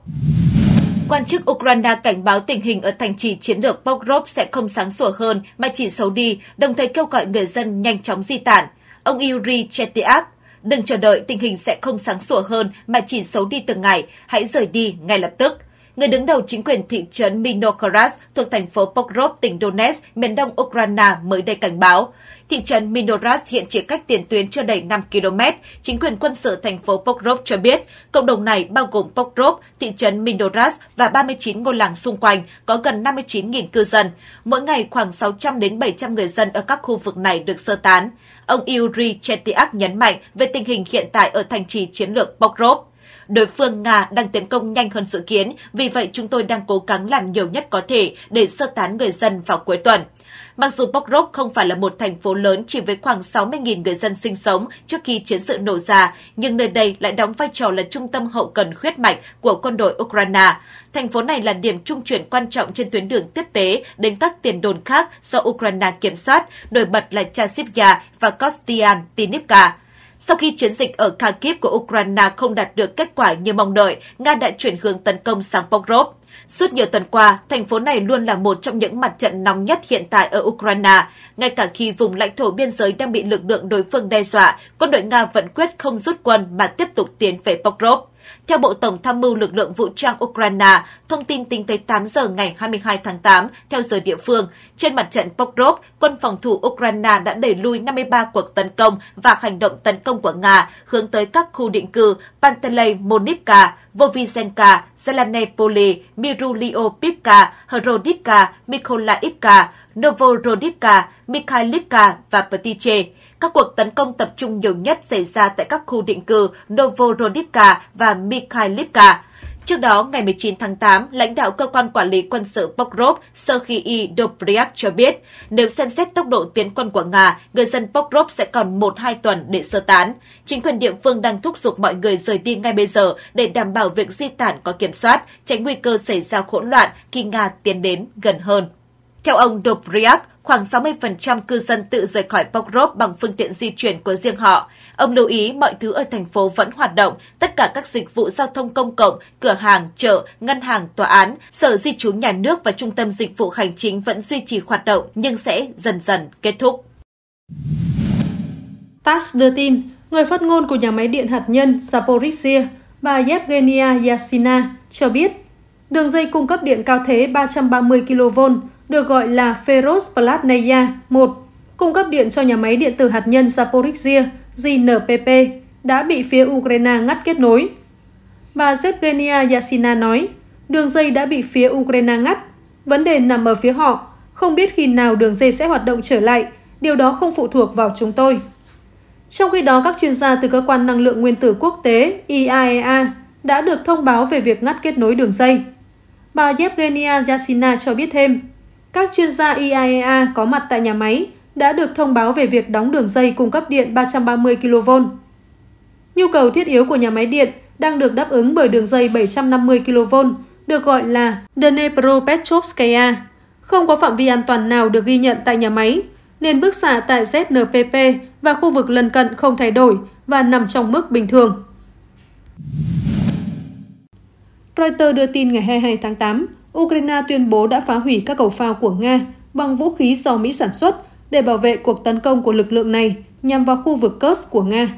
Quan chức Ukraine cảnh báo tình hình ở thành trì chiến lược Pokrovsk sẽ không sáng sủa hơn mà chỉ xấu đi, đồng thời kêu gọi người dân nhanh chóng di tản. Ông Yuri Chetiak, đừng chờ đợi tình hình sẽ không sáng sủa hơn mà chỉ xấu đi từng ngày, hãy rời đi ngay lập tức. Người đứng đầu chính quyền thị trấn Mi-hai mươi mốt en em thuộc thành phố Pokrovsk, tỉnh Donetsk, miền đông Ukraine mới đây cảnh báo. Thị trấn Mi-hai mươi mốt en em hiện chỉ cách tiền tuyến chưa đầy năm ki lô mét. Chính quyền quân sự thành phố Pokrovsk cho biết, cộng đồng này bao gồm Pokrovsk, thị trấn Mi-hai mươi mốt en em và ba mươi chín ngôi làng xung quanh, có gần năm mươi chín nghìn cư dân. Mỗi ngày khoảng sáu trăm đến bảy trăm người dân ở các khu vực này được sơ tán. Ông Yuri Chetiak nhấn mạnh về tình hình hiện tại ở thành trì chiến lược Pokrovsk. Đối phương Nga đang tiến công nhanh hơn dự kiến, vì vậy chúng tôi đang cố gắng làm nhiều nhất có thể để sơ tán người dân vào cuối tuần. Mặc dù Pokrovsk không phải là một thành phố lớn chỉ với khoảng sáu mươi nghìn người dân sinh sống trước khi chiến sự nổ ra, nhưng nơi đây lại đóng vai trò là trung tâm hậu cần huyết mạch của quân đội Ukraine. Thành phố này là điểm trung chuyển quan trọng trên tuyến đường tiếp tế đến các tiền đồn khác do Ukraine kiểm soát, nổi bật là Chasiv-Yar và Kostyantynivka. Sau khi chiến dịch ở Kharkiv của Ukraine không đạt được kết quả như mong đợi, Nga đã chuyển hướng tấn công sang Pokrovsk. Suốt nhiều tuần qua, thành phố này luôn là một trong những mặt trận nóng nhất hiện tại ở Ukraine. Ngay cả khi vùng lãnh thổ biên giới đang bị lực lượng đối phương đe dọa, quân đội Nga vẫn quyết không rút quân mà tiếp tục tiến về Pokrovsk. Theo Bộ Tổng tham mưu lực lượng vũ trang Ukraine, thông tin tính tới tám giờ ngày hai mươi hai tháng tám, theo giờ địa phương, trên mặt trận Pokrovsk, quân phòng thủ Ukraine đã đẩy lui năm mươi ba cuộc tấn công và hành động tấn công của Nga hướng tới các khu định cư Panteley Monivka, Vovizenka, Zelane Poli, Mirulio Pivka, Horodivka, Mikolaivka, Novorodivka, Mikhailivka và Petiche. Các cuộc tấn công tập trung nhiều nhất xảy ra tại các khu định cư Novorodivka và Mikhailivka. Trước đó, ngày mười chín tháng tám, lãnh đạo cơ quan quản lý quân sự Pokrovsk Sergei Dobryak cho biết, nếu xem xét tốc độ tiến quân của Nga, người dân Pokrovsk sẽ còn một đến hai tuần để sơ tán. Chính quyền địa phương đang thúc giục mọi người rời đi ngay bây giờ để đảm bảo việc di tản có kiểm soát, tránh nguy cơ xảy ra hỗn loạn khi Nga tiến đến gần hơn. Theo ông Dobryak, khoảng sáu mươi phần trăm cư dân tự rời khỏi Pokrovsk bằng phương tiện di chuyển của riêng họ. Ông lưu ý mọi thứ ở thành phố vẫn hoạt động, tất cả các dịch vụ giao thông công cộng, cửa hàng, chợ, ngân hàng, tòa án, sở di trú nhà nước và trung tâm dịch vụ hành chính vẫn duy trì hoạt động nhưng sẽ dần dần kết thúc. tát đưa tin, người phát ngôn của nhà máy điện hạt nhân Zaporizhia, bà Yevgenia Yashina, cho biết đường dây cung cấp điện cao thế ba trăm ba mươi ki lô vôn được gọi là Ferozplatnaya một, cung cấp điện cho nhà máy điện tử hạt nhân Zaporizhia (gi en pê pê) đã bị phía Ukraine ngắt kết nối. Bà Yevgenia Yashina nói, đường dây đã bị phía Ukraine ngắt. Vấn đề nằm ở phía họ, không biết khi nào đường dây sẽ hoạt động trở lại, điều đó không phụ thuộc vào chúng tôi. Trong khi đó, các chuyên gia từ Cơ quan Năng lượng Nguyên tử Quốc tế I a e a đã được thông báo về việc ngắt kết nối đường dây. Bà Yevgenia Yashina cho biết thêm, các chuyên gia I a e a có mặt tại nhà máy đã được thông báo về việc đóng đường dây cung cấp điện ba trăm ba mươi ki lô vôn. Nhu cầu thiết yếu của nhà máy điện đang được đáp ứng bởi đường dây bảy trăm năm mươi ki lô vôn, được gọi là Dniepropetrovskaya, Không có phạm vi an toàn nào được ghi nhận tại nhà máy, nên bức xạ tại Z N P P và khu vực lân cận không thay đổi và nằm trong mức bình thường. Reuters đưa tin ngày hai mươi hai tháng tám, Ukraine tuyên bố đã phá hủy các cầu phao của Nga bằng vũ khí do Mỹ sản xuất để bảo vệ cuộc tấn công của lực lượng này nhằm vào khu vực Kursk của Nga.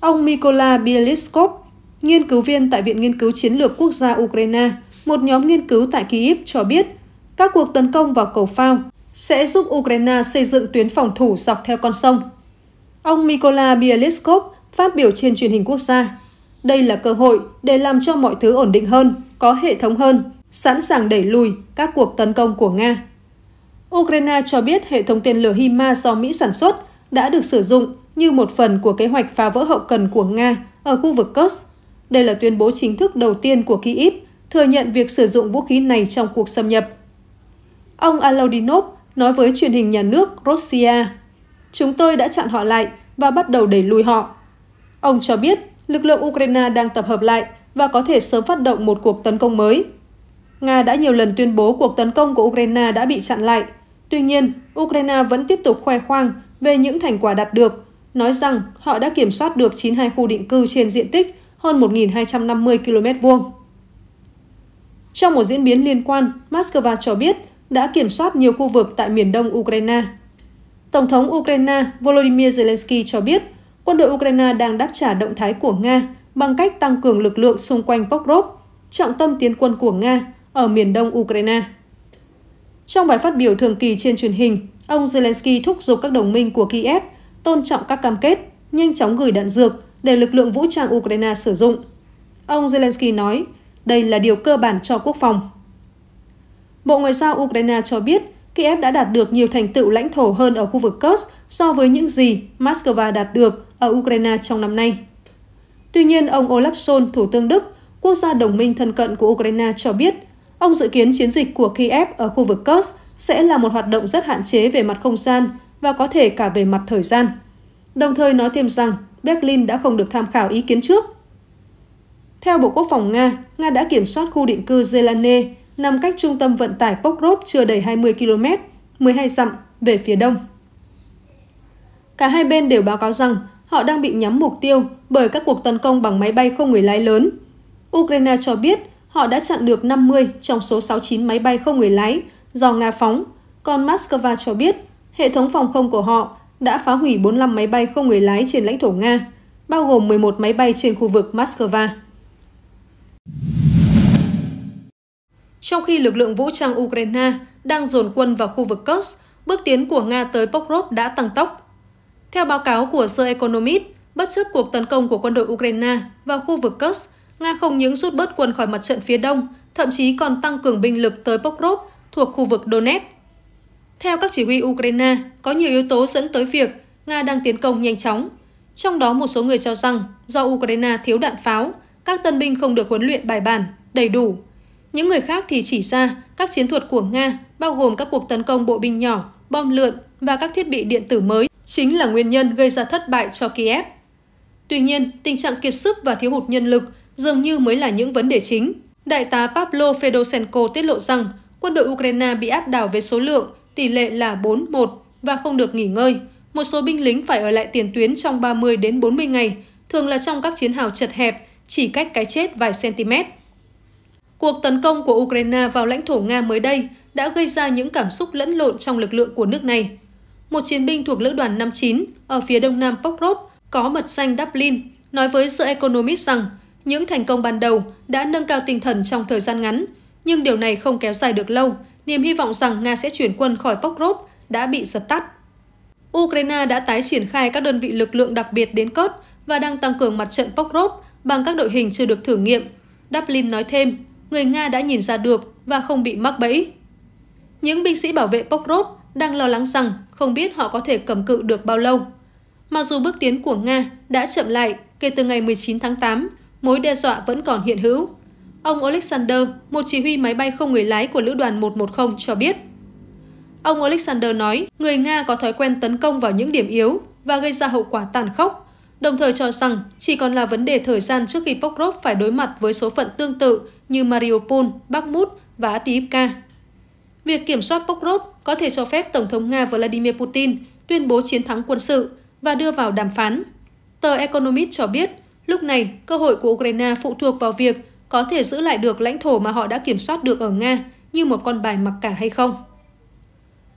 Ông Mykola Bieliskov, nghiên cứu viên tại Viện Nghiên cứu Chiến lược Quốc gia Ukraine, một nhóm nghiên cứu tại Kyiv cho biết các cuộc tấn công vào cầu phao sẽ giúp Ukraine xây dựng tuyến phòng thủ dọc theo con sông. Ông Mykola Bieliskov phát biểu trên truyền hình quốc gia, đây là cơ hội để làm cho mọi thứ ổn định hơn, có hệ thống hơn, sẵn sàng đẩy lùi các cuộc tấn công của Nga. Ukraine cho biết hệ thống tên lửa HIMARS do Mỹ sản xuất đã được sử dụng như một phần của kế hoạch phá vỡ hậu cần của Nga ở khu vực Kursk. Đây là tuyên bố chính thức đầu tiên của Kyiv thừa nhận việc sử dụng vũ khí này trong cuộc xâm nhập. Ông Alaudinov nói với truyền hình nhà nước Russia, "Chúng tôi đã chặn họ lại và bắt đầu đẩy lùi họ." Ông cho biết lực lượng Ukraine đang tập hợp lại và có thể sớm phát động một cuộc tấn công mới. Nga đã nhiều lần tuyên bố cuộc tấn công của Ukraine đã bị chặn lại. Tuy nhiên, Ukraine vẫn tiếp tục khoe khoang về những thành quả đạt được, nói rằng họ đã kiểm soát được chín mươi hai khu định cư trên diện tích hơn một nghìn hai trăm năm mươi ki lô mét vuông. Trong một diễn biến liên quan, Moscow cho biết đã kiểm soát nhiều khu vực tại miền đông Ukraine. Tổng thống Ukraine Volodymyr Zelensky cho biết quân đội Ukraine đang đáp trả động thái của Nga bằng cách tăng cường lực lượng xung quanh Pokrovsk, trọng tâm tiến quân của Nga ở miền đông Ukraine. Trong bài phát biểu thường kỳ trên truyền hình, ông Zelensky thúc giục các đồng minh của Kiev tôn trọng các cam kết, nhanh chóng gửi đạn dược để lực lượng vũ trang Ukraine sử dụng. Ông Zelensky nói, đây là điều cơ bản cho quốc phòng. Bộ Ngoại giao Ukraine cho biết Kiev đã đạt được nhiều thành tựu lãnh thổ hơn ở khu vực Kursk so với những gì Moscow đạt được ở Ukraine trong năm nay. Tuy nhiên, ông Olaf Scholz, Thủ tướng Đức, quốc gia đồng minh thân cận của Ukraine cho biết ông dự kiến chiến dịch của Kiev ở khu vực Kursk sẽ là một hoạt động rất hạn chế về mặt không gian và có thể cả về mặt thời gian. Đồng thời nói thêm rằng Berlin đã không được tham khảo ý kiến trước. Theo Bộ Quốc phòng Nga, Nga đã kiểm soát khu định cư Zelane nằm cách trung tâm vận tải Pokrovsk chưa đầy hai mươi ki lô mét, mười hai dặm về phía đông. Cả hai bên đều báo cáo rằng họ đang bị nhắm mục tiêu bởi các cuộc tấn công bằng máy bay không người lái lớn. Ukraine cho biết họ đã chặn được năm mươi trong số sáu mươi chín máy bay không người lái do Nga phóng, còn Moscow cho biết hệ thống phòng không của họ đã phá hủy bốn mươi lăm máy bay không người lái trên lãnh thổ Nga, bao gồm mười một máy bay trên khu vực Moscow. Trong khi lực lượng vũ trang Ukraine đang dồn quân vào khu vực Kursk, bước tiến của Nga tới Pokrovsk đã tăng tốc. Theo báo cáo của The Economist, bất chấp cuộc tấn công của quân đội Ukraine vào khu vực Kursk, Nga không những rút bớt quân khỏi mặt trận phía đông, thậm chí còn tăng cường binh lực tới Pokrovsk thuộc khu vực Donetsk. Theo các chỉ huy Ukraine, có nhiều yếu tố dẫn tới việc Nga đang tiến công nhanh chóng. Trong đó một số người cho rằng do Ukraine thiếu đạn pháo, các tân binh không được huấn luyện bài bản, đầy đủ. Những người khác thì chỉ ra các chiến thuật của Nga, bao gồm các cuộc tấn công bộ binh nhỏ, bom lượn và các thiết bị điện tử mới, chính là nguyên nhân gây ra thất bại cho Kiev. Tuy nhiên, tình trạng kiệt sức và thiếu hụt nhân lực dường như mới là những vấn đề chính. Đại tá Pavlo Fedosenko tiết lộ rằng quân đội Ukraine bị áp đảo về số lượng, tỷ lệ là bốn một và không được nghỉ ngơi. Một số binh lính phải ở lại tiền tuyến trong ba mươi đến bốn mươi ngày, thường là trong các chiến hào chật hẹp, chỉ cách cái chết vài cm. Cuộc tấn công của Ukraine vào lãnh thổ Nga mới đây đã gây ra những cảm xúc lẫn lộn trong lực lượng của nước này. Một chiến binh thuộc lữ đoàn năm mươi chín ở phía đông nam Pokrovsk có mật danh Dublin nói với The Economist rằng những thành công ban đầu đã nâng cao tinh thần trong thời gian ngắn, nhưng điều này không kéo dài được lâu. Niềm hy vọng rằng Nga sẽ chuyển quân khỏi Pokrovsk đã bị dập tắt. Ukraine đã tái triển khai các đơn vị lực lượng đặc biệt đến Kursk và đang tăng cường mặt trận Pokrovsk bằng các đội hình chưa được thử nghiệm. Dublin nói thêm, người Nga đã nhìn ra được và không bị mắc bẫy. Những binh sĩ bảo vệ Pokrovsk đang lo lắng rằng không biết họ có thể cầm cự được bao lâu. Mặc dù bước tiến của Nga đã chậm lại kể từ ngày mười chín tháng tám, mối đe dọa vẫn còn hiện hữu. Ông Oleksandr, một chỉ huy máy bay không người lái của lữ đoàn một một không cho biết. Ông Oleksandr nói người Nga có thói quen tấn công vào những điểm yếu và gây ra hậu quả tàn khốc, đồng thời cho rằng chỉ còn là vấn đề thời gian trước khi Pokrovsk phải đối mặt với số phận tương tự như Mariupol, Bakhmut và Avdiivka. Việc kiểm soát Pokrovsk có thể cho phép Tổng thống Nga Vladimir Putin tuyên bố chiến thắng quân sự và đưa vào đàm phán. Tờ Economist cho biết, lúc này, cơ hội của Ukraine phụ thuộc vào việc có thể giữ lại được lãnh thổ mà họ đã kiểm soát được ở Nga như một con bài mặc cả hay không.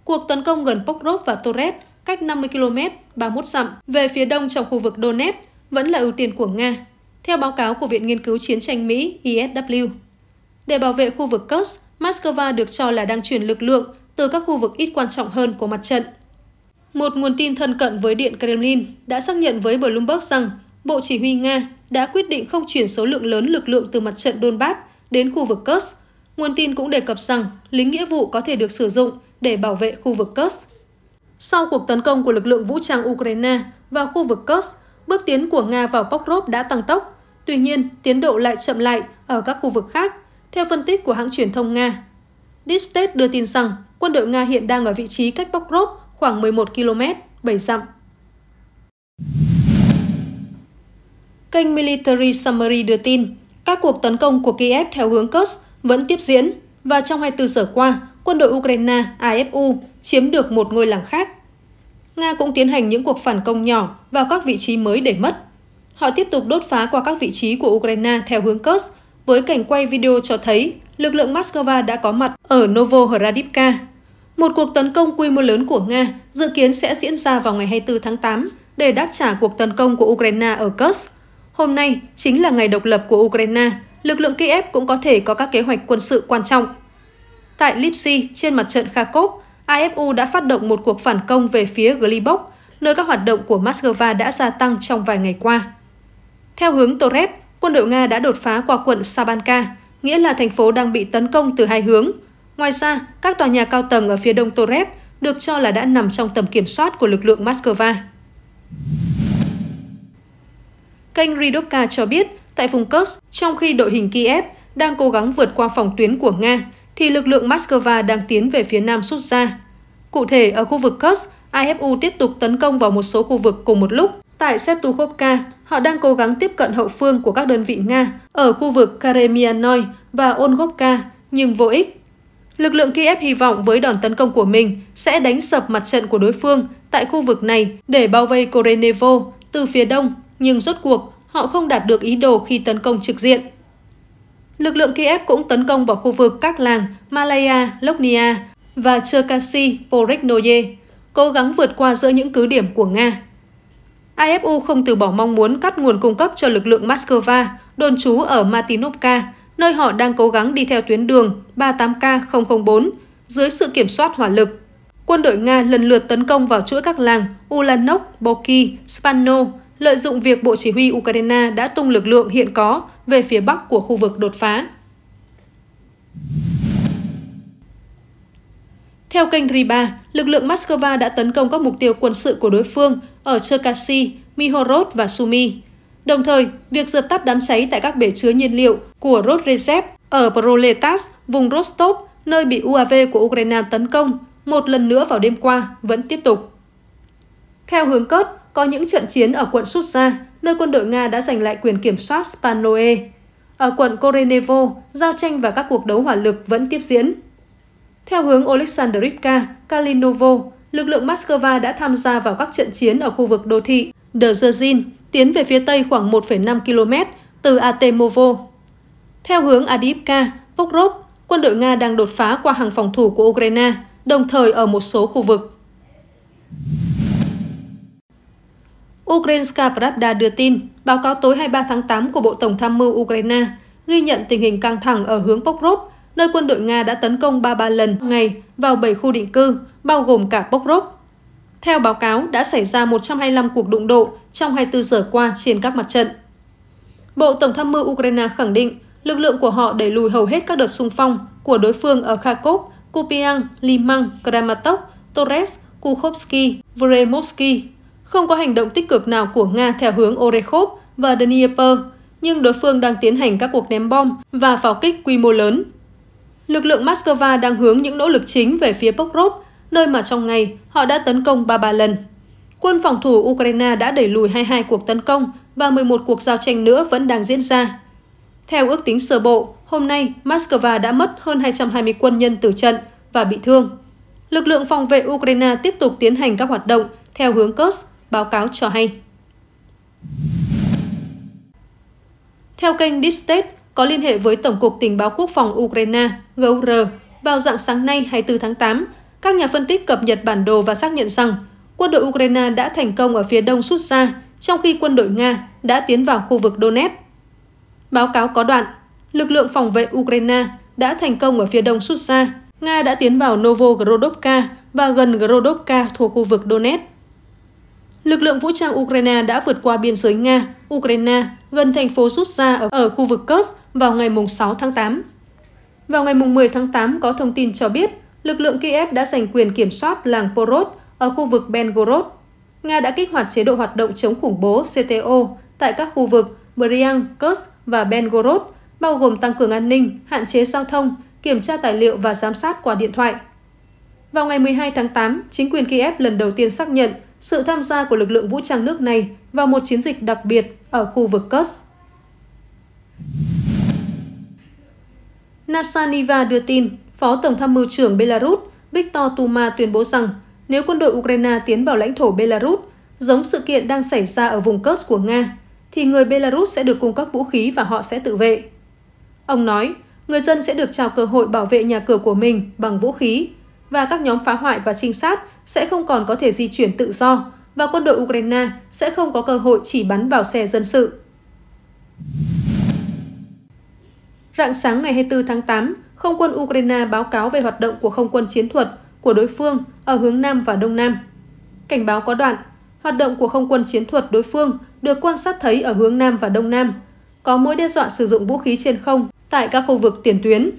Cuộc tấn công gần Pokrovsk và Torez, cách năm mươi ki lô mét, ba mươi mốt dặm, về phía đông trong khu vực Donetsk vẫn là ưu tiên của Nga, theo báo cáo của Viện Nghiên cứu Chiến tranh Mỹ I S W. Để bảo vệ khu vực Kursk, Moscow được cho là đang chuyển lực lượng từ các khu vực ít quan trọng hơn của mặt trận. Một nguồn tin thân cận với Điện Kremlin đã xác nhận với Bloomberg rằng Bộ Chỉ huy Nga đã quyết định không chuyển số lượng lớn lực lượng từ mặt trận Donbass đến khu vực Kursk. Nguồn tin cũng đề cập rằng lính nghĩa vụ có thể được sử dụng để bảo vệ khu vực Kursk. Sau cuộc tấn công của lực lượng vũ trang Ukraine vào khu vực Kursk, bước tiến của Nga vào Pokrovsk đã tăng tốc. Tuy nhiên, tiến độ lại chậm lại ở các khu vực khác, theo phân tích của hãng truyền thông Nga. Deep State đưa tin rằng quân đội Nga hiện đang ở vị trí cách Pokrovsk khoảng mười một ki lô mét, bảy dặm. Kênh Military Summary đưa tin, các cuộc tấn công của Kiev theo hướng Kursk vẫn tiếp diễn, và trong hai mươi tư giờ qua, quân đội Ukraine A F U chiếm được một ngôi làng khác. Nga cũng tiến hành những cuộc phản công nhỏ vào các vị trí mới để mất. Họ tiếp tục đốt phá qua các vị trí của Ukraine theo hướng Kursk, với cảnh quay video cho thấy lực lượng Moscow đã có mặt ở Novohradivka. Một cuộc tấn công quy mô lớn của Nga dự kiến sẽ diễn ra vào ngày hai mươi tư tháng tám để đáp trả cuộc tấn công của Ukraine ở Kursk. Hôm nay chính là ngày độc lập của Ukraine, lực lượng Kiev cũng có thể có các kế hoạch quân sự quan trọng. Tại Lipsy, trên mặt trận Kharkov, a ép u đã phát động một cuộc phản công về phía Glibok, nơi các hoạt động của Moscow đã gia tăng trong vài ngày qua. Theo hướng Torez, quân đội Nga đã đột phá qua quận Sabanka, nghĩa là thành phố đang bị tấn công từ hai hướng. Ngoài ra, các tòa nhà cao tầng ở phía đông Torez được cho là đã nằm trong tầm kiểm soát của lực lượng Moscow. Kênh Ridovka cho biết, tại vùng Kursk, trong khi đội hình Kiev đang cố gắng vượt qua phòng tuyến của Nga, thì lực lượng Moscow đang tiến về phía nam Sudzha. Cụ thể, ở khu vực Kursk, a ép u tiếp tục tấn công vào một số khu vực cùng một lúc. Tại Sevtukhovka, họ đang cố gắng tiếp cận hậu phương của các đơn vị Nga ở khu vực Karemianoi và Ongovka, nhưng vô ích. Lực lượng Kiev hy vọng với đòn tấn công của mình sẽ đánh sập mặt trận của đối phương tại khu vực này để bao vây Korenevo từ phía đông, nhưng rốt cuộc họ không đạt được ý đồ khi tấn công trực diện. Lực lượng Kiev cũng tấn công vào khu vực các làng Malaya, Loknia và Cherkasy Poreknoye, cố gắng vượt qua giữa những cứ điểm của Nga. a ép u không từ bỏ mong muốn cắt nguồn cung cấp cho lực lượng Moscow đồn trú ở Martinovka, nơi họ đang cố gắng đi theo tuyến đường ba mươi tám K không không bốn dưới sự kiểm soát hỏa lực. Quân đội Nga lần lượt tấn công vào chuỗi các làng Ulanok, Boki, Spano, lợi dụng việc Bộ Chỉ huy Ukraine đã tung lực lượng hiện có về phía bắc của khu vực đột phá. Theo kênh Riba, lực lượng Moscow đã tấn công các mục tiêu quân sự của đối phương ở Cherkasy, Mihorod và Sumy. Đồng thời, việc dập tắt đám cháy tại các bể chứa nhiên liệu của Rosrezerv ở Proletas, vùng Rostov, nơi bị u a vê của Ukraine tấn công một lần nữa vào đêm qua, vẫn tiếp tục. Theo hướng Kursk, có những trận chiến ở quận Sudzha, nơi quân đội Nga đã giành lại quyền kiểm soát Spanoe. Ở quận Korenevo, giao tranh và các cuộc đấu hỏa lực vẫn tiếp diễn. Theo hướng Oleksandrivka, Kalinovo, lực lượng Moscow đã tham gia vào các trận chiến ở khu vực đô thị Dzerzhin, tiến về phía tây khoảng một phẩy năm ki lô mét từ Artemovo. Theo hướng Adivka, Pokrovsk, quân đội Nga đang đột phá qua hàng phòng thủ của Ukraine, đồng thời ở một số khu vực. Ukrainska Pravda đưa tin, báo cáo tối hai mươi ba tháng tám của Bộ Tổng tham mưu Ukraine ghi nhận tình hình căng thẳng ở hướng Pokrovsk, nơi quân đội Nga đã tấn công ba mươi ba lần ngày vào bảy khu định cư, bao gồm cả Pokrovsk. Theo báo cáo, đã xảy ra một trăm hai mươi lăm cuộc đụng độ trong hai mươi tư giờ qua trên các mặt trận. Bộ Tổng tham mưu Ukraine khẳng định lực lượng của họ đẩy lùi hầu hết các đợt xung phong của đối phương ở Kharkov, Kupiang, Liman, Kramatorsk, Torez, Kukhovsky, Vremovsky. Không có hành động tích cực nào của Nga theo hướng Orekhov và Dnieper, nhưng đối phương đang tiến hành các cuộc ném bom và pháo kích quy mô lớn. Lực lượng Moscow đang hướng những nỗ lực chính về phía Pokrovsk, nơi mà trong ngày họ đã tấn công ba mươi ba lần. Quân phòng thủ Ukraine đã đẩy lùi hai mươi hai cuộc tấn công và mười một cuộc giao tranh nữa vẫn đang diễn ra. Theo ước tính sơ bộ, hôm nay Moscow đã mất hơn hai trăm hai mươi quân nhân tử trận và bị thương. Lực lượng phòng vệ Ukraine tiếp tục tiến hành các hoạt động theo hướng Kursk, báo cáo cho hay. Theo kênh Deep State, có liên hệ với Tổng cục Tình báo Quốc phòng Ukraine, G U R, vào rạng sáng nay hai mươi tư tháng tám, các nhà phân tích cập nhật bản đồ và xác nhận rằng quân đội Ukraine đã thành công ở phía đông Sudzha, trong khi quân đội Nga đã tiến vào khu vực Donetsk. Báo cáo có đoạn, lực lượng phòng vệ Ukraine đã thành công ở phía đông Sudzha, Nga đã tiến vào Novogorodovka và gần Gorodovka thuộc khu vực Donetsk. Lực lượng vũ trang Ukraine đã vượt qua biên giới Nga, Ukraine gần thành phố Sudzha ở khu vực Kursk vào ngày sáu tháng tám. Vào ngày mười tháng tám, có thông tin cho biết lực lượng Kiev đã giành quyền kiểm soát làng Porod ở khu vực Belgorod. Nga đã kích hoạt chế độ hoạt động chống khủng bố C T O tại các khu vực Bryansk, Kursk và Belgorod, bao gồm tăng cường an ninh, hạn chế giao thông, kiểm tra tài liệu và giám sát qua điện thoại. Vào ngày mười hai tháng tám, chính quyền Kiev lần đầu tiên xác nhận sự tham gia của lực lượng vũ trang nước này vào một chiến dịch đặc biệt ở khu vực Kursk. Nasaniva đưa tin, Phó Tổng tham mưu trưởng Belarus Viktor Tuma tuyên bố rằng nếu quân đội Ukraine tiến vào lãnh thổ Belarus, giống sự kiện đang xảy ra ở vùng Kursk của Nga, thì người Belarus sẽ được cung cấp vũ khí và họ sẽ tự vệ. Ông nói, người dân sẽ được trao cơ hội bảo vệ nhà cửa của mình bằng vũ khí, và các nhóm phá hoại và trinh sát sẽ không còn có thể di chuyển tự do, và quân đội Ukraine sẽ không có cơ hội chỉ bắn vào xe dân sự. Rạng sáng ngày hai mươi tư tháng tám, Không quân Ukraine báo cáo về hoạt động của không quân chiến thuật của đối phương ở hướng Nam và Đông Nam. Cảnh báo có đoạn, hoạt động của không quân chiến thuật đối phương được quan sát thấy ở hướng Nam và Đông Nam, có mối đe dọa sử dụng vũ khí trên không tại các khu vực tiền tuyến.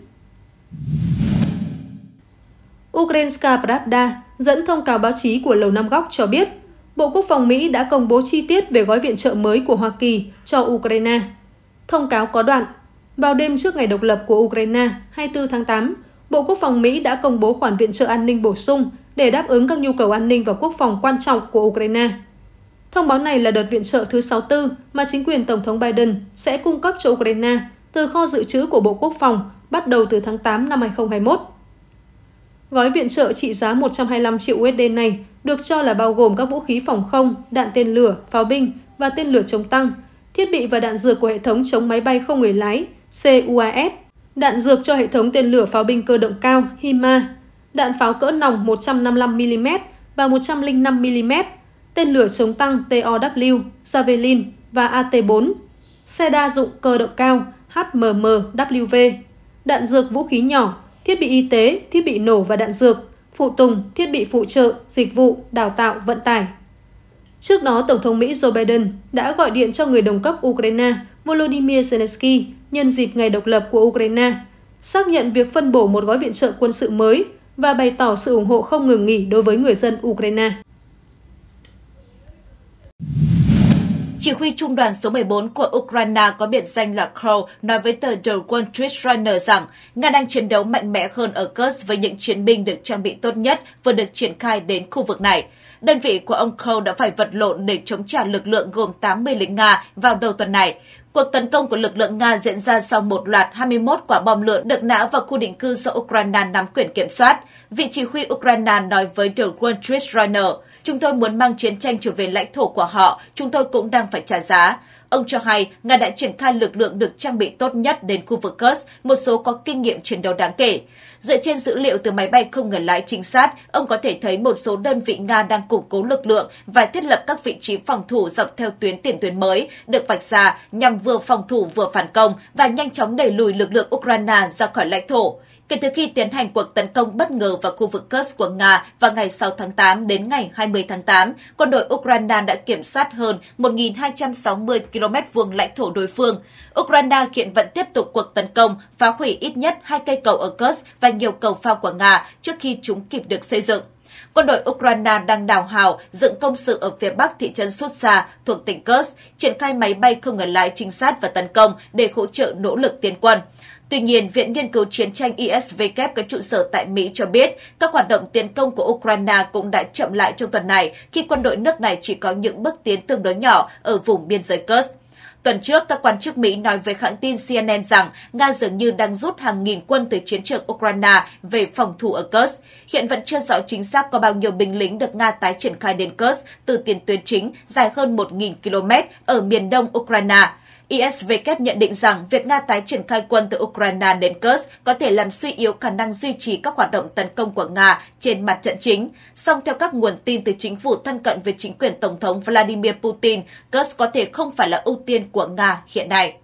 Ukrainska Pravda dẫn thông cáo báo chí của Lầu Năm Góc cho biết, Bộ Quốc phòng Mỹ đã công bố chi tiết về gói viện trợ mới của Hoa Kỳ cho Ukraine. Thông cáo có đoạn, vào đêm trước ngày độc lập của Ukraine, hai mươi tư tháng tám, Bộ Quốc phòng Mỹ đã công bố khoản viện trợ an ninh bổ sung để đáp ứng các nhu cầu an ninh và quốc phòng quan trọng của Ukraine. Thông báo này là đợt viện trợ thứ sáu mươi tư mà chính quyền Tổng thống Biden sẽ cung cấp cho Ukraine từ kho dự trữ của Bộ Quốc phòng bắt đầu từ tháng tám năm hai nghìn không trăm hai mươi mốt. Gói viện trợ trị giá một trăm hai mươi lăm triệu u ét đê này được cho là bao gồm các vũ khí phòng không, đạn tên lửa, pháo binh và tên lửa chống tăng, thiết bị và đạn dược của hệ thống chống máy bay không người lái C U A S, đạn dược cho hệ thống tên lửa pháo binh cơ động cao HIMARS, đạn pháo cỡ nòng một trăm năm mươi lăm mi li mét và một trăm lẻ năm mi li mét, tên lửa chống tăng T O W, Javelin và A T bốn, xe đa dụng cơ động cao H M M W V, đạn dược vũ khí nhỏ, thiết bị y tế, thiết bị nổ và đạn dược, phụ tùng, thiết bị phụ trợ, dịch vụ, đào tạo, vận tải. Trước đó, Tổng thống Mỹ Joe Biden đã gọi điện cho người đồng cấp Ukraine Volodymyr Zelensky nhân dịp ngày độc lập của Ukraine, xác nhận việc phân bổ một gói viện trợ quân sự mới và bày tỏ sự ủng hộ không ngừng nghỉ đối với người dân Ukraine. Chỉ huy trung đoàn số mười bốn của Ukraine có biệt danh là Crow nói với tờ The Wall Street Journal rằng Nga đang chiến đấu mạnh mẽ hơn ở Kursk với những chiến binh được trang bị tốt nhất vừa được triển khai đến khu vực này. Đơn vị của ông Crow đã phải vật lộn để chống trả lực lượng gồm tám mươi lính Nga vào đầu tuần này. Cuộc tấn công của lực lượng Nga diễn ra sau một loạt hai mươi mốt quả bom lượn được nã vào khu định cư do Ukraine nắm quyền kiểm soát. Vị chỉ huy Ukraine nói với The Wall Street Journal, "Chúng tôi muốn mang chiến tranh trở về lãnh thổ của họ, chúng tôi cũng đang phải trả giá." Ông cho hay Nga đã triển khai lực lượng được trang bị tốt nhất đến khu vực Kursk, một số có kinh nghiệm chiến đấu đáng kể. Dựa trên dữ liệu từ máy bay không người lái trinh sát, ông có thể thấy một số đơn vị Nga đang củng cố lực lượng và thiết lập các vị trí phòng thủ dọc theo tuyến tiền tuyến mới được vạch ra nhằm vừa phòng thủ vừa phản công và nhanh chóng đẩy lùi lực lượng Ukraine ra khỏi lãnh thổ. Kể từ khi tiến hành cuộc tấn công bất ngờ vào khu vực Kursk của Nga vào ngày sáu tháng tám đến ngày hai mươi tháng tám, quân đội Ukraine đã kiểm soát hơn một nghìn hai trăm sáu mươi ki lô mét vuông lãnh thổ đối phương. Ukraine hiện vẫn tiếp tục cuộc tấn công, phá hủy ít nhất hai cây cầu ở Kursk và nhiều cầu phao của Nga trước khi chúng kịp được xây dựng. Quân đội Ukraine đang đào hào, dựng công sự ở phía bắc thị trấn Sudzha thuộc tỉnh Kursk, triển khai máy bay không người lái trinh sát và tấn công để hỗ trợ nỗ lực tiến quân. Tuy nhiên, Viện Nghiên cứu Chiến tranh I S W có trụ sở tại Mỹ cho biết các hoạt động tiến công của Ukraine cũng đã chậm lại trong tuần này khi quân đội nước này chỉ có những bước tiến tương đối nhỏ ở vùng biên giới Kursk. Tuần trước, các quan chức Mỹ nói với hãng tin C N N rằng Nga dường như đang rút hàng nghìn quân từ chiến trường Ukraine về phòng thủ ở Kursk. Hiện vẫn chưa rõ chính xác có bao nhiêu binh lính được Nga tái triển khai đến Kursk từ tiền tuyến chính dài hơn một nghìn ki lô mét ở miền đông Ukraine. I S W nhận định rằng việc Nga tái triển khai quân từ Ukraine đến Kursk có thể làm suy yếu khả năng duy trì các hoạt động tấn công của Nga trên mặt trận chính. Song theo các nguồn tin từ chính phủ thân cận với chính quyền Tổng thống Vladimir Putin, Kursk có thể không phải là ưu tiên của Nga hiện nay.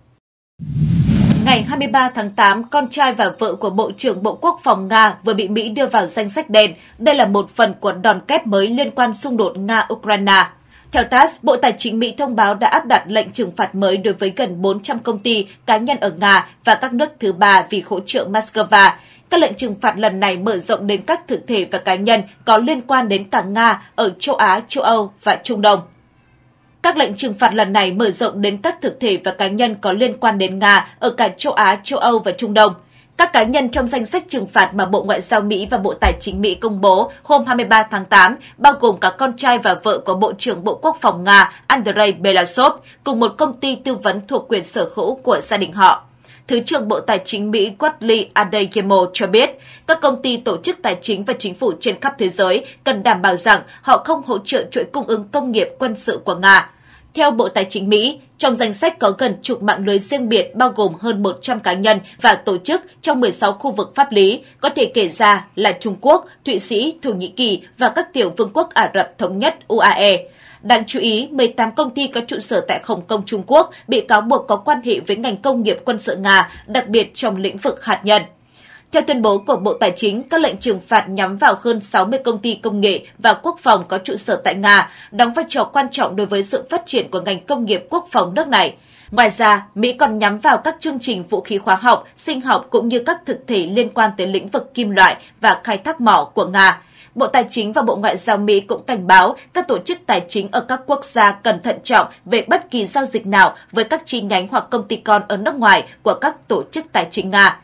Ngày hai mươi ba tháng tám, con trai và vợ của Bộ trưởng Bộ Quốc phòng Nga vừa bị Mỹ đưa vào danh sách đen. Đây là một phần của đòn kép mới liên quan xung đột Nga-Ukraine. Theo tát, Bộ Tài chính Mỹ thông báo đã áp đặt lệnh trừng phạt mới đối với gần bốn trăm công ty, cá nhân ở Nga và các nước thứ ba vì hỗ trợ Moscow. Các lệnh trừng phạt lần này mở rộng đến các thực thể và cá nhân có liên quan đến cả Nga ở châu Á, châu Âu và Trung Đông. Các lệnh trừng phạt lần này mở rộng đến các thực thể và cá nhân có liên quan đến Nga ở cả châu Á, châu Âu và Trung Đông. Các cá nhân trong danh sách trừng phạt mà Bộ Ngoại giao Mỹ và Bộ Tài chính Mỹ công bố hôm hai mươi ba tháng tám bao gồm cả con trai và vợ của Bộ trưởng Bộ Quốc phòng Nga Andrei Belasov cùng một công ty tư vấn thuộc quyền sở hữu của gia đình họ. Thứ trưởng Bộ Tài chính Mỹ Wadley Adeyemo cho biết, các công ty, tổ chức tài chính và chính phủ trên khắp thế giới cần đảm bảo rằng họ không hỗ trợ chuỗi cung ứng công nghiệp quân sự của Nga. Theo Bộ Tài chính Mỹ, trong danh sách có gần chục mạng lưới riêng biệt bao gồm hơn một trăm cá nhân và tổ chức trong mười sáu khu vực pháp lý, có thể kể ra là Trung Quốc, Thụy Sĩ, Thổ Nhĩ Kỳ và các tiểu vương quốc Ả Rập Thống Nhất U A E. Đáng chú ý, mười tám công ty có trụ sở tại Hồng Kông, Trung Quốc bị cáo buộc có quan hệ với ngành công nghiệp quân sự Nga, đặc biệt trong lĩnh vực hạt nhân. Theo tuyên bố của Bộ Tài chính, các lệnh trừng phạt nhắm vào hơn sáu mươi công ty công nghệ và quốc phòng có trụ sở tại Nga, đóng vai trò quan trọng đối với sự phát triển của ngành công nghiệp quốc phòng nước này. Ngoài ra, Mỹ còn nhắm vào các chương trình vũ khí hóa học, sinh học cũng như các thực thể liên quan tới lĩnh vực kim loại và khai thác mỏ của Nga. Bộ Tài chính và Bộ Ngoại giao Mỹ cũng cảnh báo các tổ chức tài chính ở các quốc gia cần thận trọng về bất kỳ giao dịch nào với các chi nhánh hoặc công ty con ở nước ngoài của các tổ chức tài chính Nga.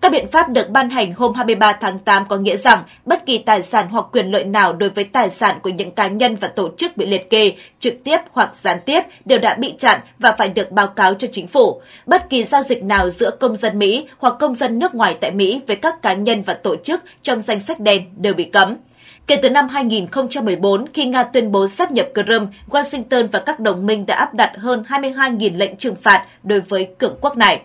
Các biện pháp được ban hành hôm hai mươi ba tháng tám có nghĩa rằng bất kỳ tài sản hoặc quyền lợi nào đối với tài sản của những cá nhân và tổ chức bị liệt kê, trực tiếp hoặc gián tiếp đều đã bị chặn và phải được báo cáo cho chính phủ. Bất kỳ giao dịch nào giữa công dân Mỹ hoặc công dân nước ngoài tại Mỹ với các cá nhân và tổ chức trong danh sách đen đều bị cấm. Kể từ năm hai nghìn không trăm mười bốn, khi Nga tuyên bố sáp nhập Crimea, Washington và các đồng minh đã áp đặt hơn hai mươi hai nghìn lệnh trừng phạt đối với cường quốc này.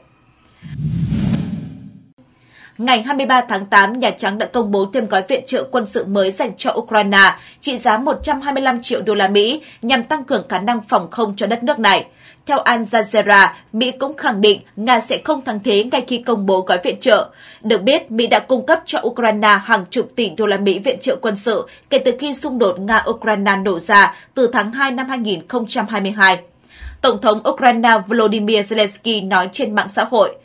Ngày hai mươi ba tháng tám, Nhà Trắng đã công bố thêm gói viện trợ quân sự mới dành cho Ukraine trị giá một trăm hai mươi lăm triệu đô la Mỹ nhằm tăng cường khả năng phòng không cho đất nước này. Theo Al Jazeera, Mỹ cũng khẳng định Nga sẽ không thắng thế ngay khi công bố gói viện trợ. Được biết, Mỹ đã cung cấp cho Ukraine hàng chục tỷ đô la Mỹ viện trợ quân sự kể từ khi xung đột Nga-Ukraine nổ ra từ tháng hai năm hai nghìn không trăm hai mươi hai. Tổng thống Ukraine Volodymyr Zelensky nói trên mạng xã hội,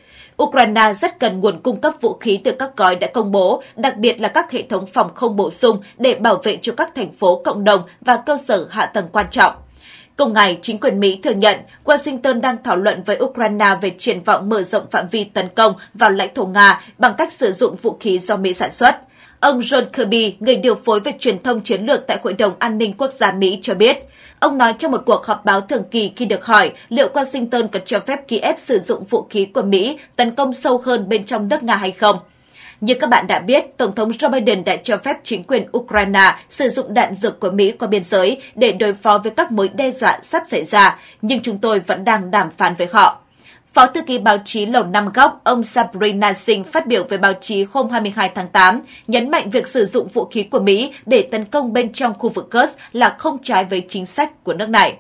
Ukraine rất cần nguồn cung cấp vũ khí từ các gói đã công bố, đặc biệt là các hệ thống phòng không bổ sung để bảo vệ cho các thành phố, cộng đồng và cơ sở hạ tầng quan trọng. Cùng ngày, chính quyền Mỹ thừa nhận Washington đang thảo luận với Ukraine về triển vọng mở rộng phạm vi tấn công vào lãnh thổ Nga bằng cách sử dụng vũ khí do Mỹ sản xuất. Ông John Kirby, người điều phối về truyền thông chiến lược tại Hội đồng An ninh Quốc gia Mỹ cho biết, ông nói trong một cuộc họp báo thường kỳ khi được hỏi liệu Washington có cho phép Kiev sử dụng vũ khí của Mỹ tấn công sâu hơn bên trong nước Nga hay không. Như các bạn đã biết, Tổng thống Joe Biden đã cho phép chính quyền Ukraine sử dụng đạn dược của Mỹ qua biên giới để đối phó với các mối đe dọa sắp xảy ra, nhưng chúng tôi vẫn đang đàm phán với họ. Phó thư ký báo chí Lầu Năm Góc, ông Sabrina Singh phát biểu với báo chí hôm hai mươi hai tháng tám, nhấn mạnh việc sử dụng vũ khí của Mỹ để tấn công bên trong khu vực Kursk là không trái với chính sách của nước này.